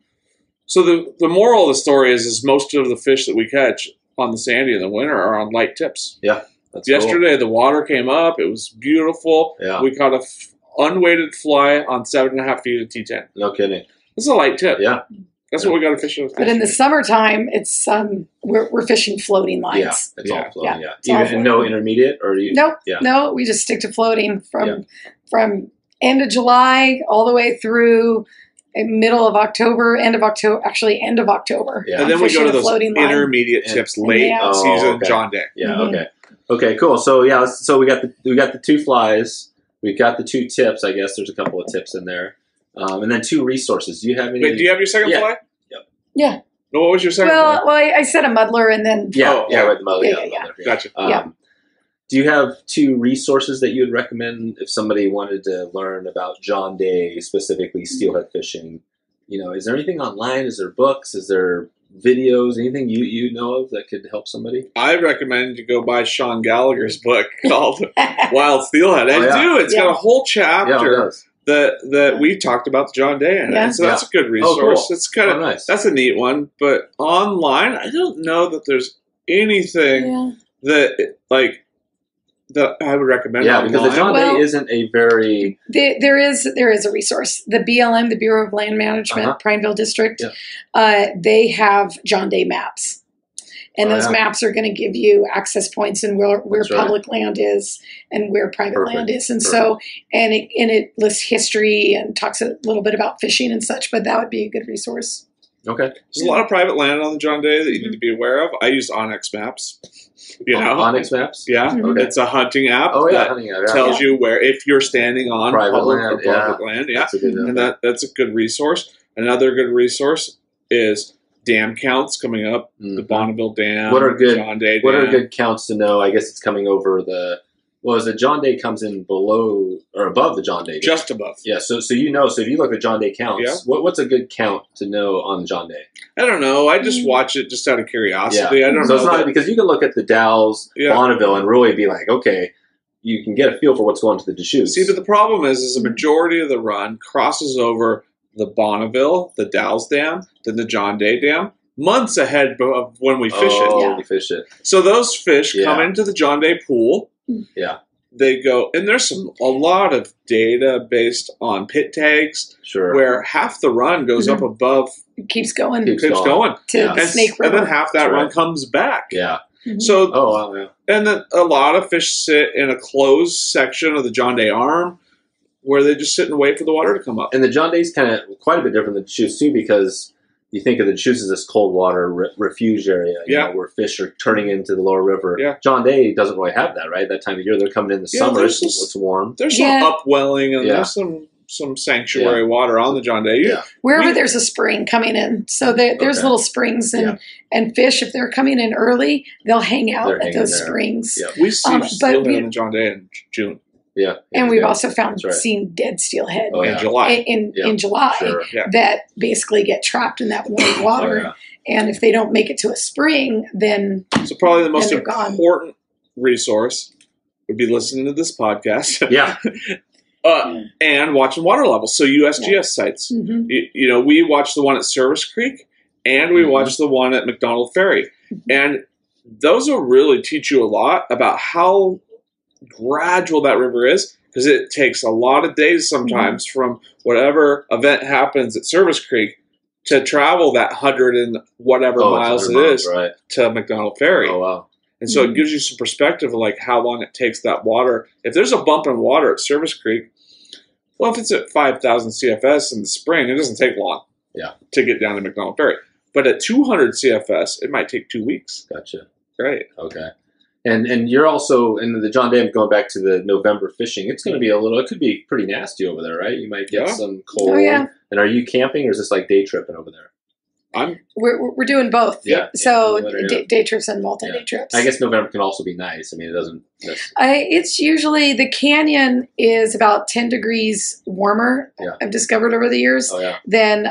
the moral of the story is most of the fish that we catch on the sandy in the winter are on light tips. Yeah, that's yesterday cool. The water came up. It was beautiful. Yeah. We caught an unweighted fly on 7.5 feet of T10. No kidding. That's a light tip. Yeah. That's what we got to fish with. But in the summertime, it's we're fishing floating lines. Yeah, it's all floating. Yeah. Even all floating. No intermediate or you? Nope. Yeah. No, we just stick to floating from end of July all the way through middle of October, end of October. Yeah. And then we go to those intermediate tips late season, John Day. Yeah. Mm-hmm. Okay. Okay. Cool. So so we got the two flies. We got the two tips. I guess there's a couple of tips in there, and then two resources. Do you have any? Wait, do you have your second fly? Yep. Yeah. Well, what was your second fly? Well, I said a muddler, and then the muddler. Yeah. Gotcha. Do you have two resources that you would recommend if somebody wanted to learn about John Day, specifically steelhead fishing? You know, is there anything online? Is there books? Is there videos? Anything you know of that could help somebody? I recommend you go buy Sean Gallagher's book called Wild Steelhead. It's got a whole chapter that we talked about John Day in it. So that's a good resource. Oh, cool. It's kind of nice. That's a neat one. But online, I don't know that there's anything that that I would recommend. Yeah, because the John Day isn't a very... There is a resource. The BLM, the Bureau of Land Management, Prineville District, they have John Day maps. And those maps are going to give you access points and where public land is and where private land is. And it lists history and talks a little bit about fishing and such, but that would be a good resource. Okay. There's a lot of private land on the John Day that you need to be aware of. I use Onyx Maps. Onyx Maps? Yeah. Mm-hmm. Okay. It's a hunting app that tells you where, if you're standing on private land. Yeah. That's a good and that's a good resource. Another good resource is dam counts coming up, the Bonneville Dam, John Day Dam. What are good counts to know? I guess it's coming over the... Well, is the John Day comes in below or above the John Day? Dam. Just above. Yeah, so you know, so if you look at John Day counts, what's a good count to know on John Day? I don't know. I just watch it just out of curiosity. Yeah. I don't know. So it's not because you can look at the Dalles, Bonneville, and really be like, okay, you can get a feel for what's going to the Deschutes. See, but the problem is the majority of the run crosses over the Bonneville, the Dalles Dam, then the John Day Dam. Months ahead of when we fish it. Oh, we fish it. So those fish come into the John Day pool. Yeah. they go, and there's a lot of data based on pit tags, sure, where half the run goes up above. It keeps going. Keeps going. To Snake River. And then half that run comes back. Yeah. Mm-hmm. So, and then a lot of fish sit in a closed section of the John Day Arm where they just sit and wait for the water to come up. And the John Day's kind of quite a bit different than Deschutes too, because you think of the Deschutes as this cold water refuge area, you know, where fish are turning into the lower river. Yeah. John Day doesn't really have that, right? That time of year, they're coming in the summer, it's warm. There's some upwelling and there's some sanctuary water on the John Day. Yeah. Wherever there's a spring coming in. So there's little springs and fish, if they're coming in early, they'll hang out at those springs. Yeah. We see steelhead on the John Day in June. Yeah. And we've also seen dead steelhead in July. That basically get trapped in that warm water. Oh, yeah. And if they don't make it to a spring, then so probably the most important resource would be listening to this podcast. Yeah. And watching water levels. So USGS sites. Mm-hmm. You know, we watched the one at Service Creek and we watched the one at McDonald Ferry. Mm-hmm. And those will really teach you a lot about how gradual that river is, because it takes a lot of days sometimes from whatever event happens at Service Creek to travel that 100 and whatever miles to McDonald Ferry. Oh, wow. And so it gives you some perspective of like how long it takes that water. If there's a bump in water at Service Creek, well, if it's at 5,000 CFS in the spring, it doesn't take long to get down to McDonald Ferry. But at 200 CFS, it might take 2 weeks. Gotcha. Right. Okay. And you're also in the John Dam, going back to the November fishing. It's going to be it could be pretty nasty over there, right? You might get some cold. Oh, yeah. And are you camping or is this like day tripping over there? We're doing both. Yeah. So day trips and multi-day trips. I guess November can also be nice. I mean, it doesn't. It's usually the canyon is about 10 degrees warmer. Yeah. I've discovered over the years. Oh, yeah. Than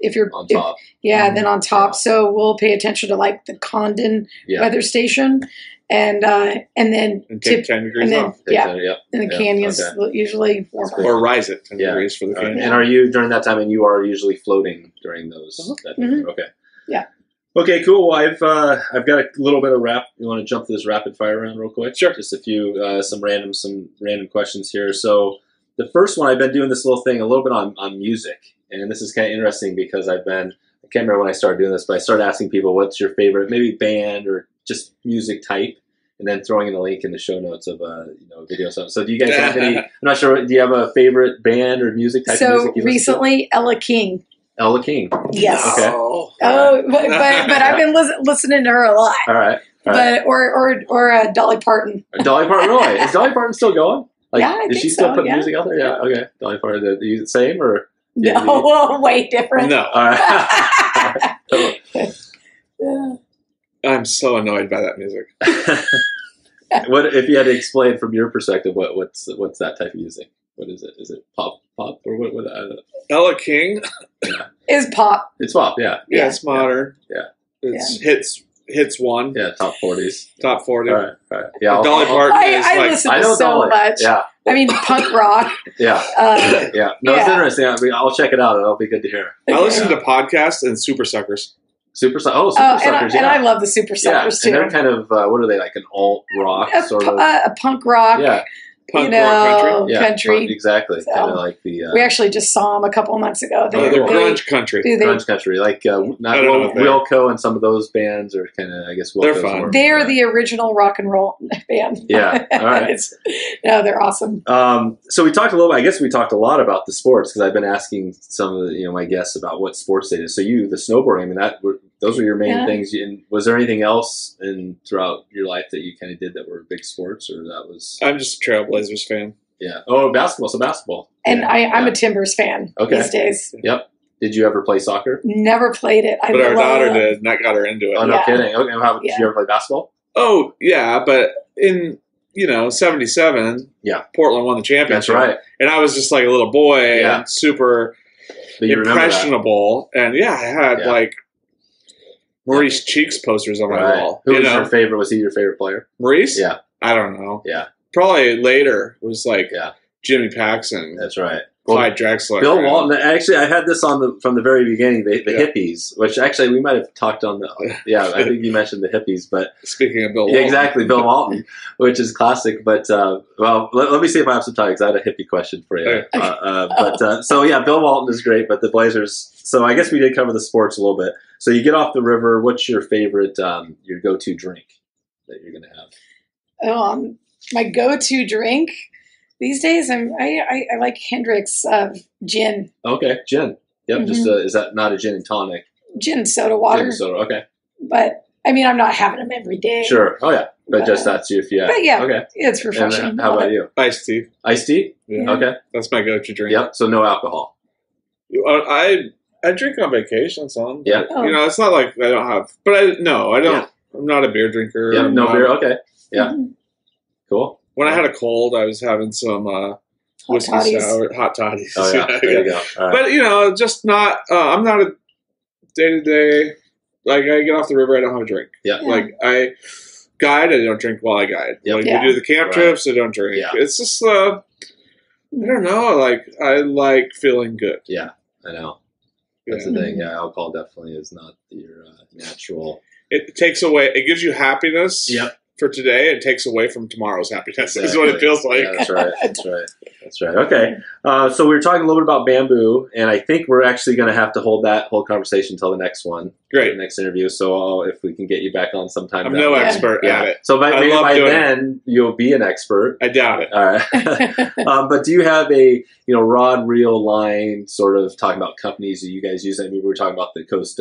if you're on top. Then on top. Yeah. So we'll pay attention to like the Condon weather station. And then take 10 degrees off. And the canyons usually warmer. Or rise at 10 degrees for the canyon. And are you, during that time, and you are usually floating during those? That Okay. Yeah. Okay, cool. Well, I've got a little bit of wrap. You want to jump to this rapid fire round real quick? Sure. Just a few, some random questions here. So the first one, I've been doing this little thing a little bit on music. And this is kind of interesting because I can't remember when I started doing this, but I started asking people, what's your favorite, maybe band or just music type, and then throwing in a link in the show notes of a video. So do you guys have any, I'm not sure, do you have a favorite band or music type of music? So recently, Ella King. Ella King? Yes. Okay. But I've been listening to her a lot. All right. But, or Dolly Parton. Dolly Parton, really? Is Dolly Parton still going? Like, yeah, I think so. Is she still putting music out there? Yeah, okay. Dolly Parton, are you the same or? No, way different. No. All right. Yeah. I'm so annoyed by that music. What if you had to explain from your perspective? What's that type of music? What is it? Is it pop or what? Ella King is pop. It's pop. Yeah. It's modern. Yeah. It's hits one. Yeah. Top 40s. Top 40. All right. Yeah. Dolly Parton. I listen to so much. Yeah. I mean, punk rock. Yeah. Yeah. No, it's interesting. I mean, I'll check it out. It'll be good to hear. I listen to podcasts and Super Suckers. Super Suckers, and I love the Super Suckers, too. And they're kind of, what are they, like an alt-rock sort of? A punk rock, punk rock country. Yeah, country. Exactly. So, kind of like the... we actually just saw them a couple months ago. They're grunge country. Grunge country. Like, not Wilco and some of those bands are kind of, I guess, Wilco's. They're fun. They're the original rock and roll band. Yeah, all right. They're awesome. So we talked a lot about the sports, because I've been asking some of the, my guests about what sports they did. So the snowboarding, I mean, those were your main things. And was there anything else throughout your life that you kind of did that were big sports, or that was? I'm just a Trailblazers fan. Yeah. Oh, basketball. So basketball. And I'm a Timbers fan these days. Yep. Did you ever play soccer? Never played it. But our daughter did, and that got her into it. Oh, no kidding. Okay. Did you ever play basketball? Oh, yeah. But in, 1977, Portland won the championship. That's right. And I was just like a little boy and super impressionable. And I had Maurice Cheeks posters on my wall. Who was your favorite? Was he your favorite player? Maurice? Yeah. I don't know. Yeah. Probably later was Jimmy Paxson. That's right. Clyde Drexler. Bill Walton. Actually, I had this on the from the very beginning. The hippies, which actually we might have talked on the. Yeah, I think you mentioned the hippies, but speaking of Bill Walton, exactly, Bill Walton, which is classic. But well, let me see if I have some time because I had a hippie question for you. Okay. So yeah, Bill Walton is great, but the Blazers. So I guess we did cover the sports a little bit. So you get off the river. What's your favorite, your go-to drink that you're going to have? Oh, my go-to drink. These days, I like Hendrick's gin. Okay, gin. Yep. Mm-hmm. Just is that not a gin and tonic? Gin and soda water. Gin and soda. Okay. But I mean, I'm not having them every day. Sure. Oh yeah. But just that's you if you. Have. But yeah. Okay. It's refreshing. And how about you? Iced tea. Iced tea. Yeah. Okay. That's my go-to drink. Yep. So no alcohol. I drink on vacation, so yeah. But, you know, it's not like I don't have, but I don't. Yeah. I'm not a beer drinker. Yeah. No beer. Okay. Yeah. Mm-hmm. Cool. When I had a cold, I was having some whiskey sour, hot toddies. Oh, yeah. There you go. All right. But, you know, just not I'm not a day-to-day – like, I get off the river, I don't have a drink. Yeah. Like, I guide, I don't drink while I guide. Yep. Like, we do the camp trips, I don't drink. Yeah. It's just I don't know. Like, I like feeling good. Yeah, I know. That's the thing. Yeah, alcohol definitely is not your natural – It takes away – it gives you happiness. Yep. For today, it takes away from tomorrow's happiness. Exactly. Is what it feels like. Yeah, that's right. That's right. That's right. Okay. So we were talking a little bit about bamboo, and I think we're actually going to have to hold that whole conversation until the next one. Great. The next interview. So if we can get you back on sometime. I'm no expert at it. So maybe by then you'll be an expert. I doubt it. All right. But do you have a rod, reel, line, sort of talking about companies that you guys use? I mean, we were talking about the coast.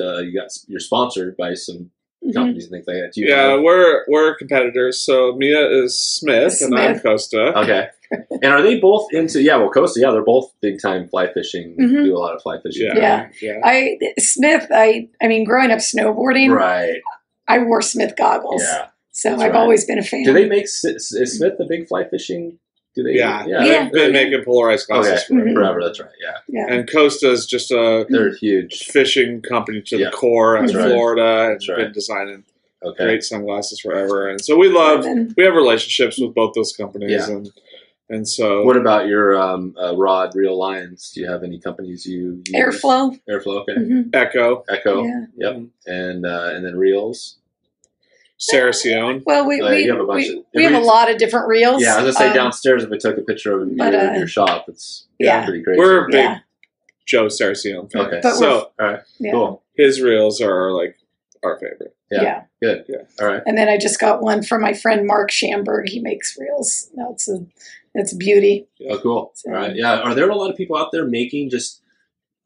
You're sponsored by some. Companies and things like that. We're competitors. So Mia is Smith. And I'm Costa. Okay. And are they both into? Yeah, well, Costa. Yeah, they're both big time fly fishing. Mm-hmm. Do a lot of fly fishing. Yeah. Yeah. Smith. I mean, growing up snowboarding, right? I wore Smith goggles. Yeah. So I've always been a fan. Do they make is Smith a big fly fishing? Do they? Yeah. Yeah. They've been making polarized glasses forever. That's right. Yeah. And Costa's just they're huge fishing company to the core in Florida. That's right. Been designing great sunglasses forever. And so we have relationships with both those companies. Yeah. And so. What about your rod, reel, lines? Do you have any companies you use? Airflow. Airflow. Okay. Mm-hmm. Echo. Yeah. Yep. And then reels. Saracione. Well, we have a lot of different reels. Yeah, I was gonna say downstairs if I took a picture of your shop, it's pretty crazy. We're a big Joe Saracione fan. Okay, so all right, cool. His reels are like our favorite. Yeah, good. Yeah, all right. And then I just got one from my friend Mark Schamberg. He makes reels. It's beauty. Oh, cool. So, all right, yeah. Are there a lot of people out there making just?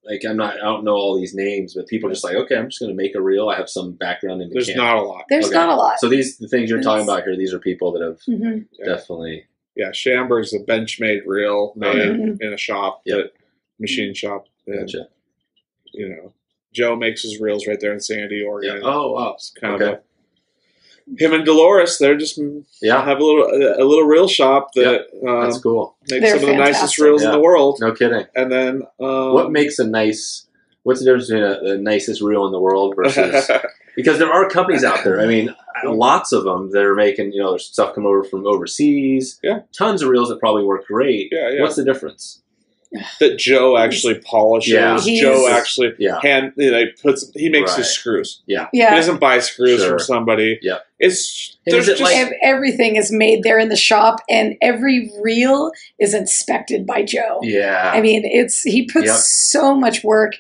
Like I don't know all these names, but people are just like, okay, I'm just going to make a reel. I have some background in the There's not a lot. There's not a lot. So the things you're talking about here, these are people that have definitely. Yeah, Schamberg's a bench-made reel in a shop, machine shop. And, gotcha. You know, Joe makes his reels right there in Sandy, Oregon. Yeah. Oh, wow. It's kind of him and Dolores, they're just have a little reel shop that that's cool. Makes they're some fantastic. Of the nicest reels in the world. No kidding. And then what makes what's the difference between the nicest reel in the world versus because there are companies out there. I mean, lots of them that are making there's stuff coming over from overseas. Yeah, tons of reels that probably work great. Yeah. What's the difference? That Joe actually polishes. Yeah. Joe actually makes his screws. Yeah. He doesn't buy screws from somebody. Yeah. Everything is made there in the shop, and every reel is inspected by Joe. Yeah. I mean, he puts so much work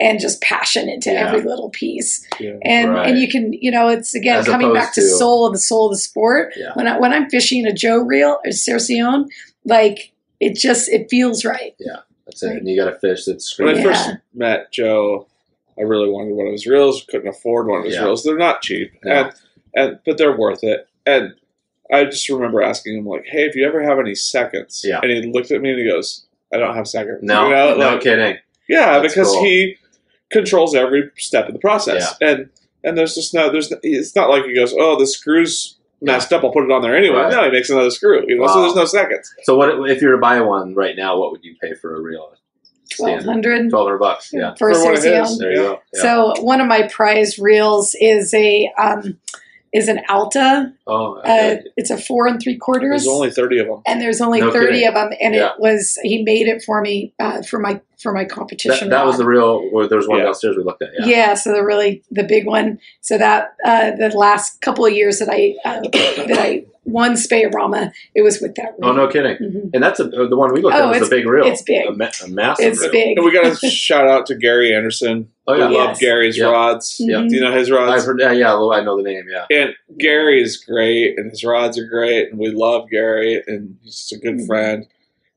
and just passion into every little piece. Yeah. And you can, it's again, coming back to the soul of the sport. Yeah. When I'm fishing a Joe reel or Saracione, like, It feels right. Yeah, that's it. And you got to fish that's great. When I first met Joe, I really wanted one of his reels. Couldn't afford one of his reels. They're not cheap, but they're worth it. And I just remember asking him, like, hey, if you ever have any seconds? Yeah. And he looked at me and he goes, I don't have seconds. No, no kidding. Yeah, that's because he controls every step of the process. Yeah. And there's just it's not like he goes, oh, the screws messed up, I'll put it on there anyway. Right. No, he makes another screw. Wow. So there's no seconds. So what if you were to buy one right now, what would you pay for a reel? $1,200. $1,200, yeah. For one of his. There you go. Yeah. So one of my prize reels is a is an Alta. Oh, okay. It's a 4 3/4. There's only 30 of them, and there's only 30 of them, and it was he made it for me for my competition. That was the real. Or there was one downstairs we looked at. Yeah. Yeah, so the really the big one. So that the last couple of years that I won Spey-O-Rama, it was with that reel. Oh, no kidding! Mm-hmm. And that's the one we looked at. It was a big reel. It's big. A massive. It's reel. Big. And we got to shout out to Gary Anderson. Oh, yeah. I love Gary's rods. Yeah. Do you know his rods? I've heard, I know the name, And Gary's great, and his rods are great, and we love Gary, and he's just a good friend.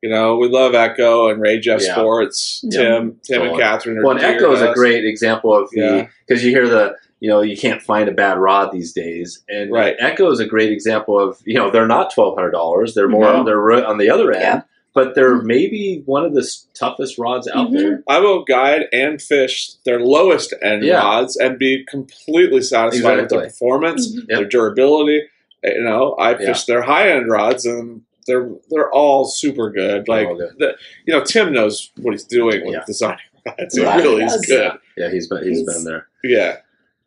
You know, we love Echo and Ray Jeff Sports. Yeah. Tim and Catherine are and Echo is a great example of the – because you hear the – you know, you can't find a bad rod these days. And Echo is a great example of, you know, they're not $1,200. They're more they're on the other end. Yeah. But they're maybe one of the toughest rods out there. I will guide and fish their lowest end rods and be completely satisfied with their performance, their durability. You know, I fish their high end rods and they're all super good. Like, you know, Tim knows what he's doing with designing rods. He really is good. Yeah, he's been there. Yeah.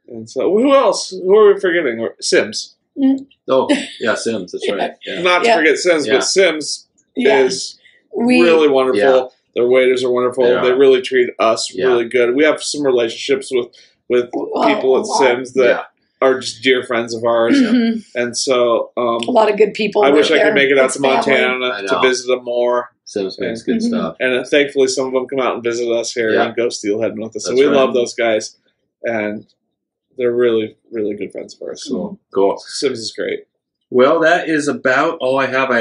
And so who else? Who are we forgetting? Sims. Mm. Oh, yeah, Sims. That's right. Yeah. Not to forget Sims, but Sims. Is really wonderful. Yeah. Their waiters are wonderful. They really treat us really good. We have some relationships with people at Sims that are just dear friends of ours. Mm-hmm. And so a lot of good people. I wish I could make it out to Montana to visit them more. Sims makes good stuff. And thankfully some of them come out and visit us here and go steelheading with us. So we love those guys. And they're really, really good friends for us. So cool. Sims is great. Well, that is about all I have.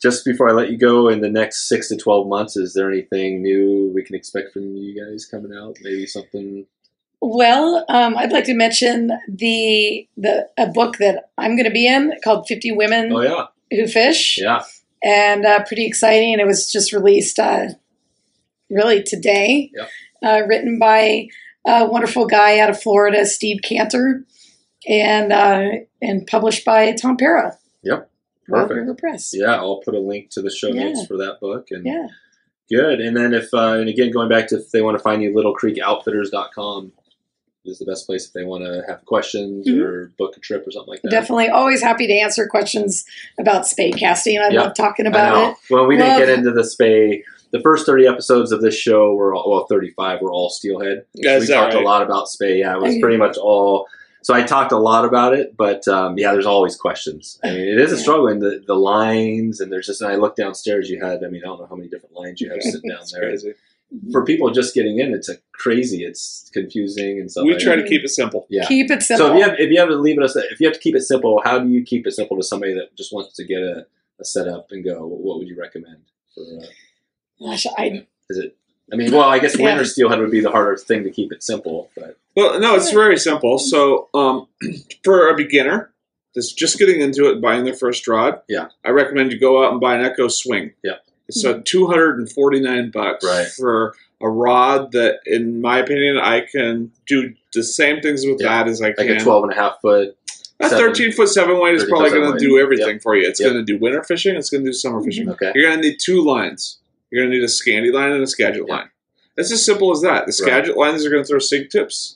Just before I let you go, in the next 6 to 12 months, is there anything new we can expect from you guys coming out? Maybe something? Well, I'd like to mention a book that I'm going to be in called 50 Women Who Fish. Yeah. And pretty exciting. It was just released really today, written by a wonderful guy out of Florida, Steve Cantor. And published by Tom Perro. Yep. Perfect. Rogue River Press. Yeah, I'll put a link to the show notes for that book. And good. And then if and again going back to if they want to find you, littlecreekoutfitters.com is the best place if they want to have questions or book a trip or something like that. Definitely. Always happy to answer questions about spey casting. I love talking about it. Well, we didn't get into the spey. The first 30 episodes of this show were 35 were all steelhead. Yes, we talked a lot about spey. Yeah, it was pretty much all. So I talked a lot about it, but there's always questions. I mean, it is a struggle in the lines, and there's just. And I looked downstairs. You had, I mean, I don't know how many different lines you have sitting down there. Crazy. For people just getting in, it's crazy. It's confusing and stuff. We try to keep it simple. Yeah, keep it simple. So if you have to keep it simple, how do you keep it simple to somebody that just wants to get a setup and go? What would you recommend? For, gosh, I guess winter steelhead would be the harder thing to keep it simple, but. Well, no, it's very simple. So for a beginner that's just getting into it and buying their first rod, I recommend you go out and buy an Echo Swing. Yeah. It's $249 for a rod that, in my opinion, I can do the same things with that as I can. Like a 12.5-foot. A 13-foot 7-weight is probably going to do everything for you. It's going to do winter fishing. It's going to do summer fishing. Okay. You're going to need two lines. You're going to need a Scandi line and a Skagit line. It's as simple as that. The Skagit lines are going to throw sink tips.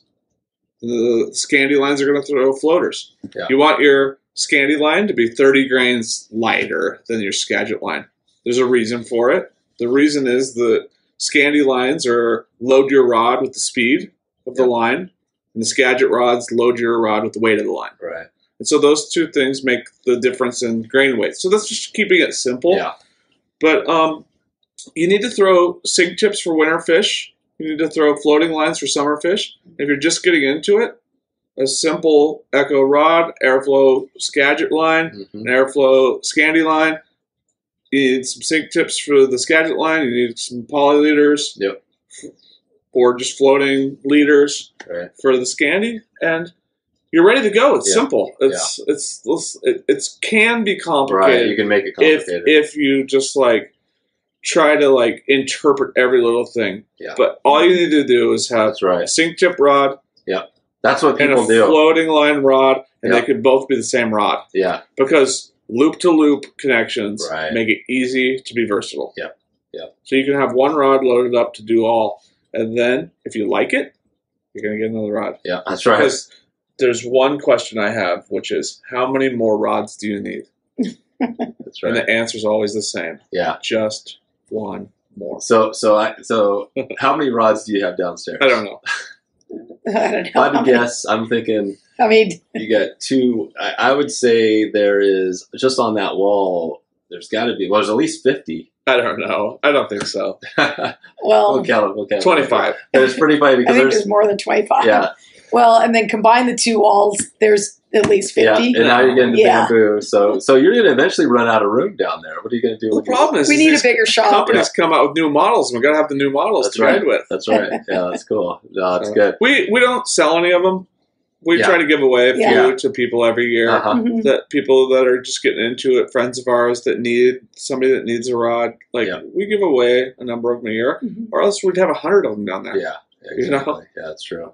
The Scandi lines are going to throw floaters. Yeah. You want your Scandi line to be 30 grains lighter than your Skagit line. There's a reason for it. The reason is the Scandi lines are load your rod with the speed of the line, and the Skagit rods load your rod with the weight of the line. Right. And so those two things make the difference in grain weight. So that's just keeping it simple. Yeah. But you need to throw sink tips for winter fish. You need to throw floating lines for summer fish. If you're just getting into it, a simple Echo rod, Airflow Skagit line, an Airflow Scandi line. You need some sink tips for the Skagit line. You need some poly leaders or just floating leaders for the Scandi. And you're ready to go. It's simple. It can be complicated. Right. You can make it complicated. If you just try to interpret every little thing. Yeah. But all you need to do is have a sink tip rod. Yeah. That's what people do. And a floating line rod, and they could both be the same rod. Yeah. Because loop-to-loop connections make it easy to be versatile. Yeah. Yeah. So you can have one rod loaded up to do all. And then if you like it, you're going to get another rod. Yeah, that's right. Because there's one question I have, which is, how many more rods do you need? That's right. And the answer is always the same. Yeah. Just one more. So how many rods do you have downstairs? I don't know. If I had to guess, I'm thinking, I mean, you got two. I would say there is, just on that wall, there's got to be, well, there's at least 50. I don't know. I don't think so. Well, we'll count 25. There's pretty funny because I think there's more than 25. Yeah. Well, and then combine the two walls, there's at least 50. Yeah, and now you're getting to bamboo. So you're going to eventually run out of room down there. What are you going to do? The problem is we need a bigger shop. Companies come out with new models, and we've got to have the new models to trade with. That's right. Yeah, that's cool. No, that's good. We don't sell any of them. We try to give away a few to people every year. That people that are just getting into it, friends of ours that need somebody that needs a rod. Like we give away a number of them a year, or else we'd have 100 of them down there. Yeah, exactly. You know? Yeah, that's true.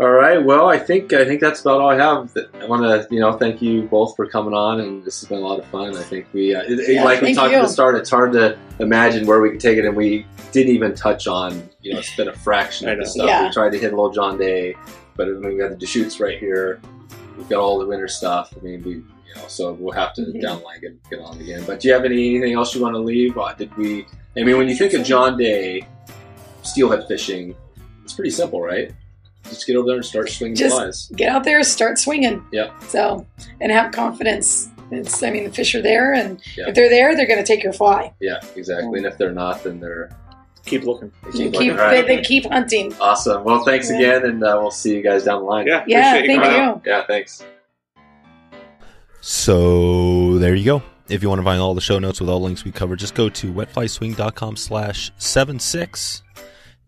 All right. Well, I think that's about all I have. I want to thank you both for coming on, and this has been a lot of fun. I think we talked at the start, it's hard to imagine where we could take it, and we didn't even touch on it's been a fraction of the stuff. Yeah. We tried to hit a little John Day, but we got the Deschutes right here. We've got all the winter stuff. I mean, so we'll have to downline and get on again. But do you have anything else you want to leave? When you think of John Day steelhead fishing, it's pretty simple, right? Just get over there and start swinging the flies. Get out there, start swinging. Yeah. So, and have confidence. The fish are there, and if they're there, they're going to take your fly. Yeah, exactly. And if they're not, then they're... Keep looking. They keep hunting. Awesome. Well, thanks again, and we'll see you guys down the line. Yeah, thank you. Yeah, thanks. So, there you go. If you want to find all the show notes with all links we covered, just go to wetflyswing.com/76.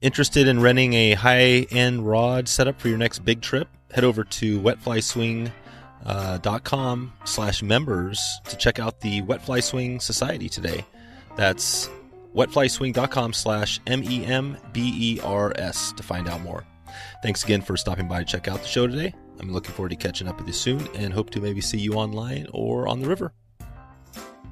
Interested in renting a high-end rod setup for your next big trip? Head over to wetflyswing.com/members to check out the Wet Fly Swing Society today. That's wetflyswing.com/MEMBERS to find out more. Thanks again for stopping by to check out the show today. I'm looking forward to catching up with you soon and hope to maybe see you online or on the river.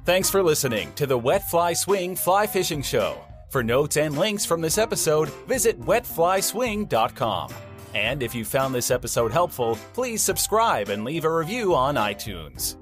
Thanks for listening to the Wet Fly Swing Fly Fishing Show. For notes and links from this episode, visit wetflyswing.com. And if you found this episode helpful, please subscribe and leave a review on iTunes.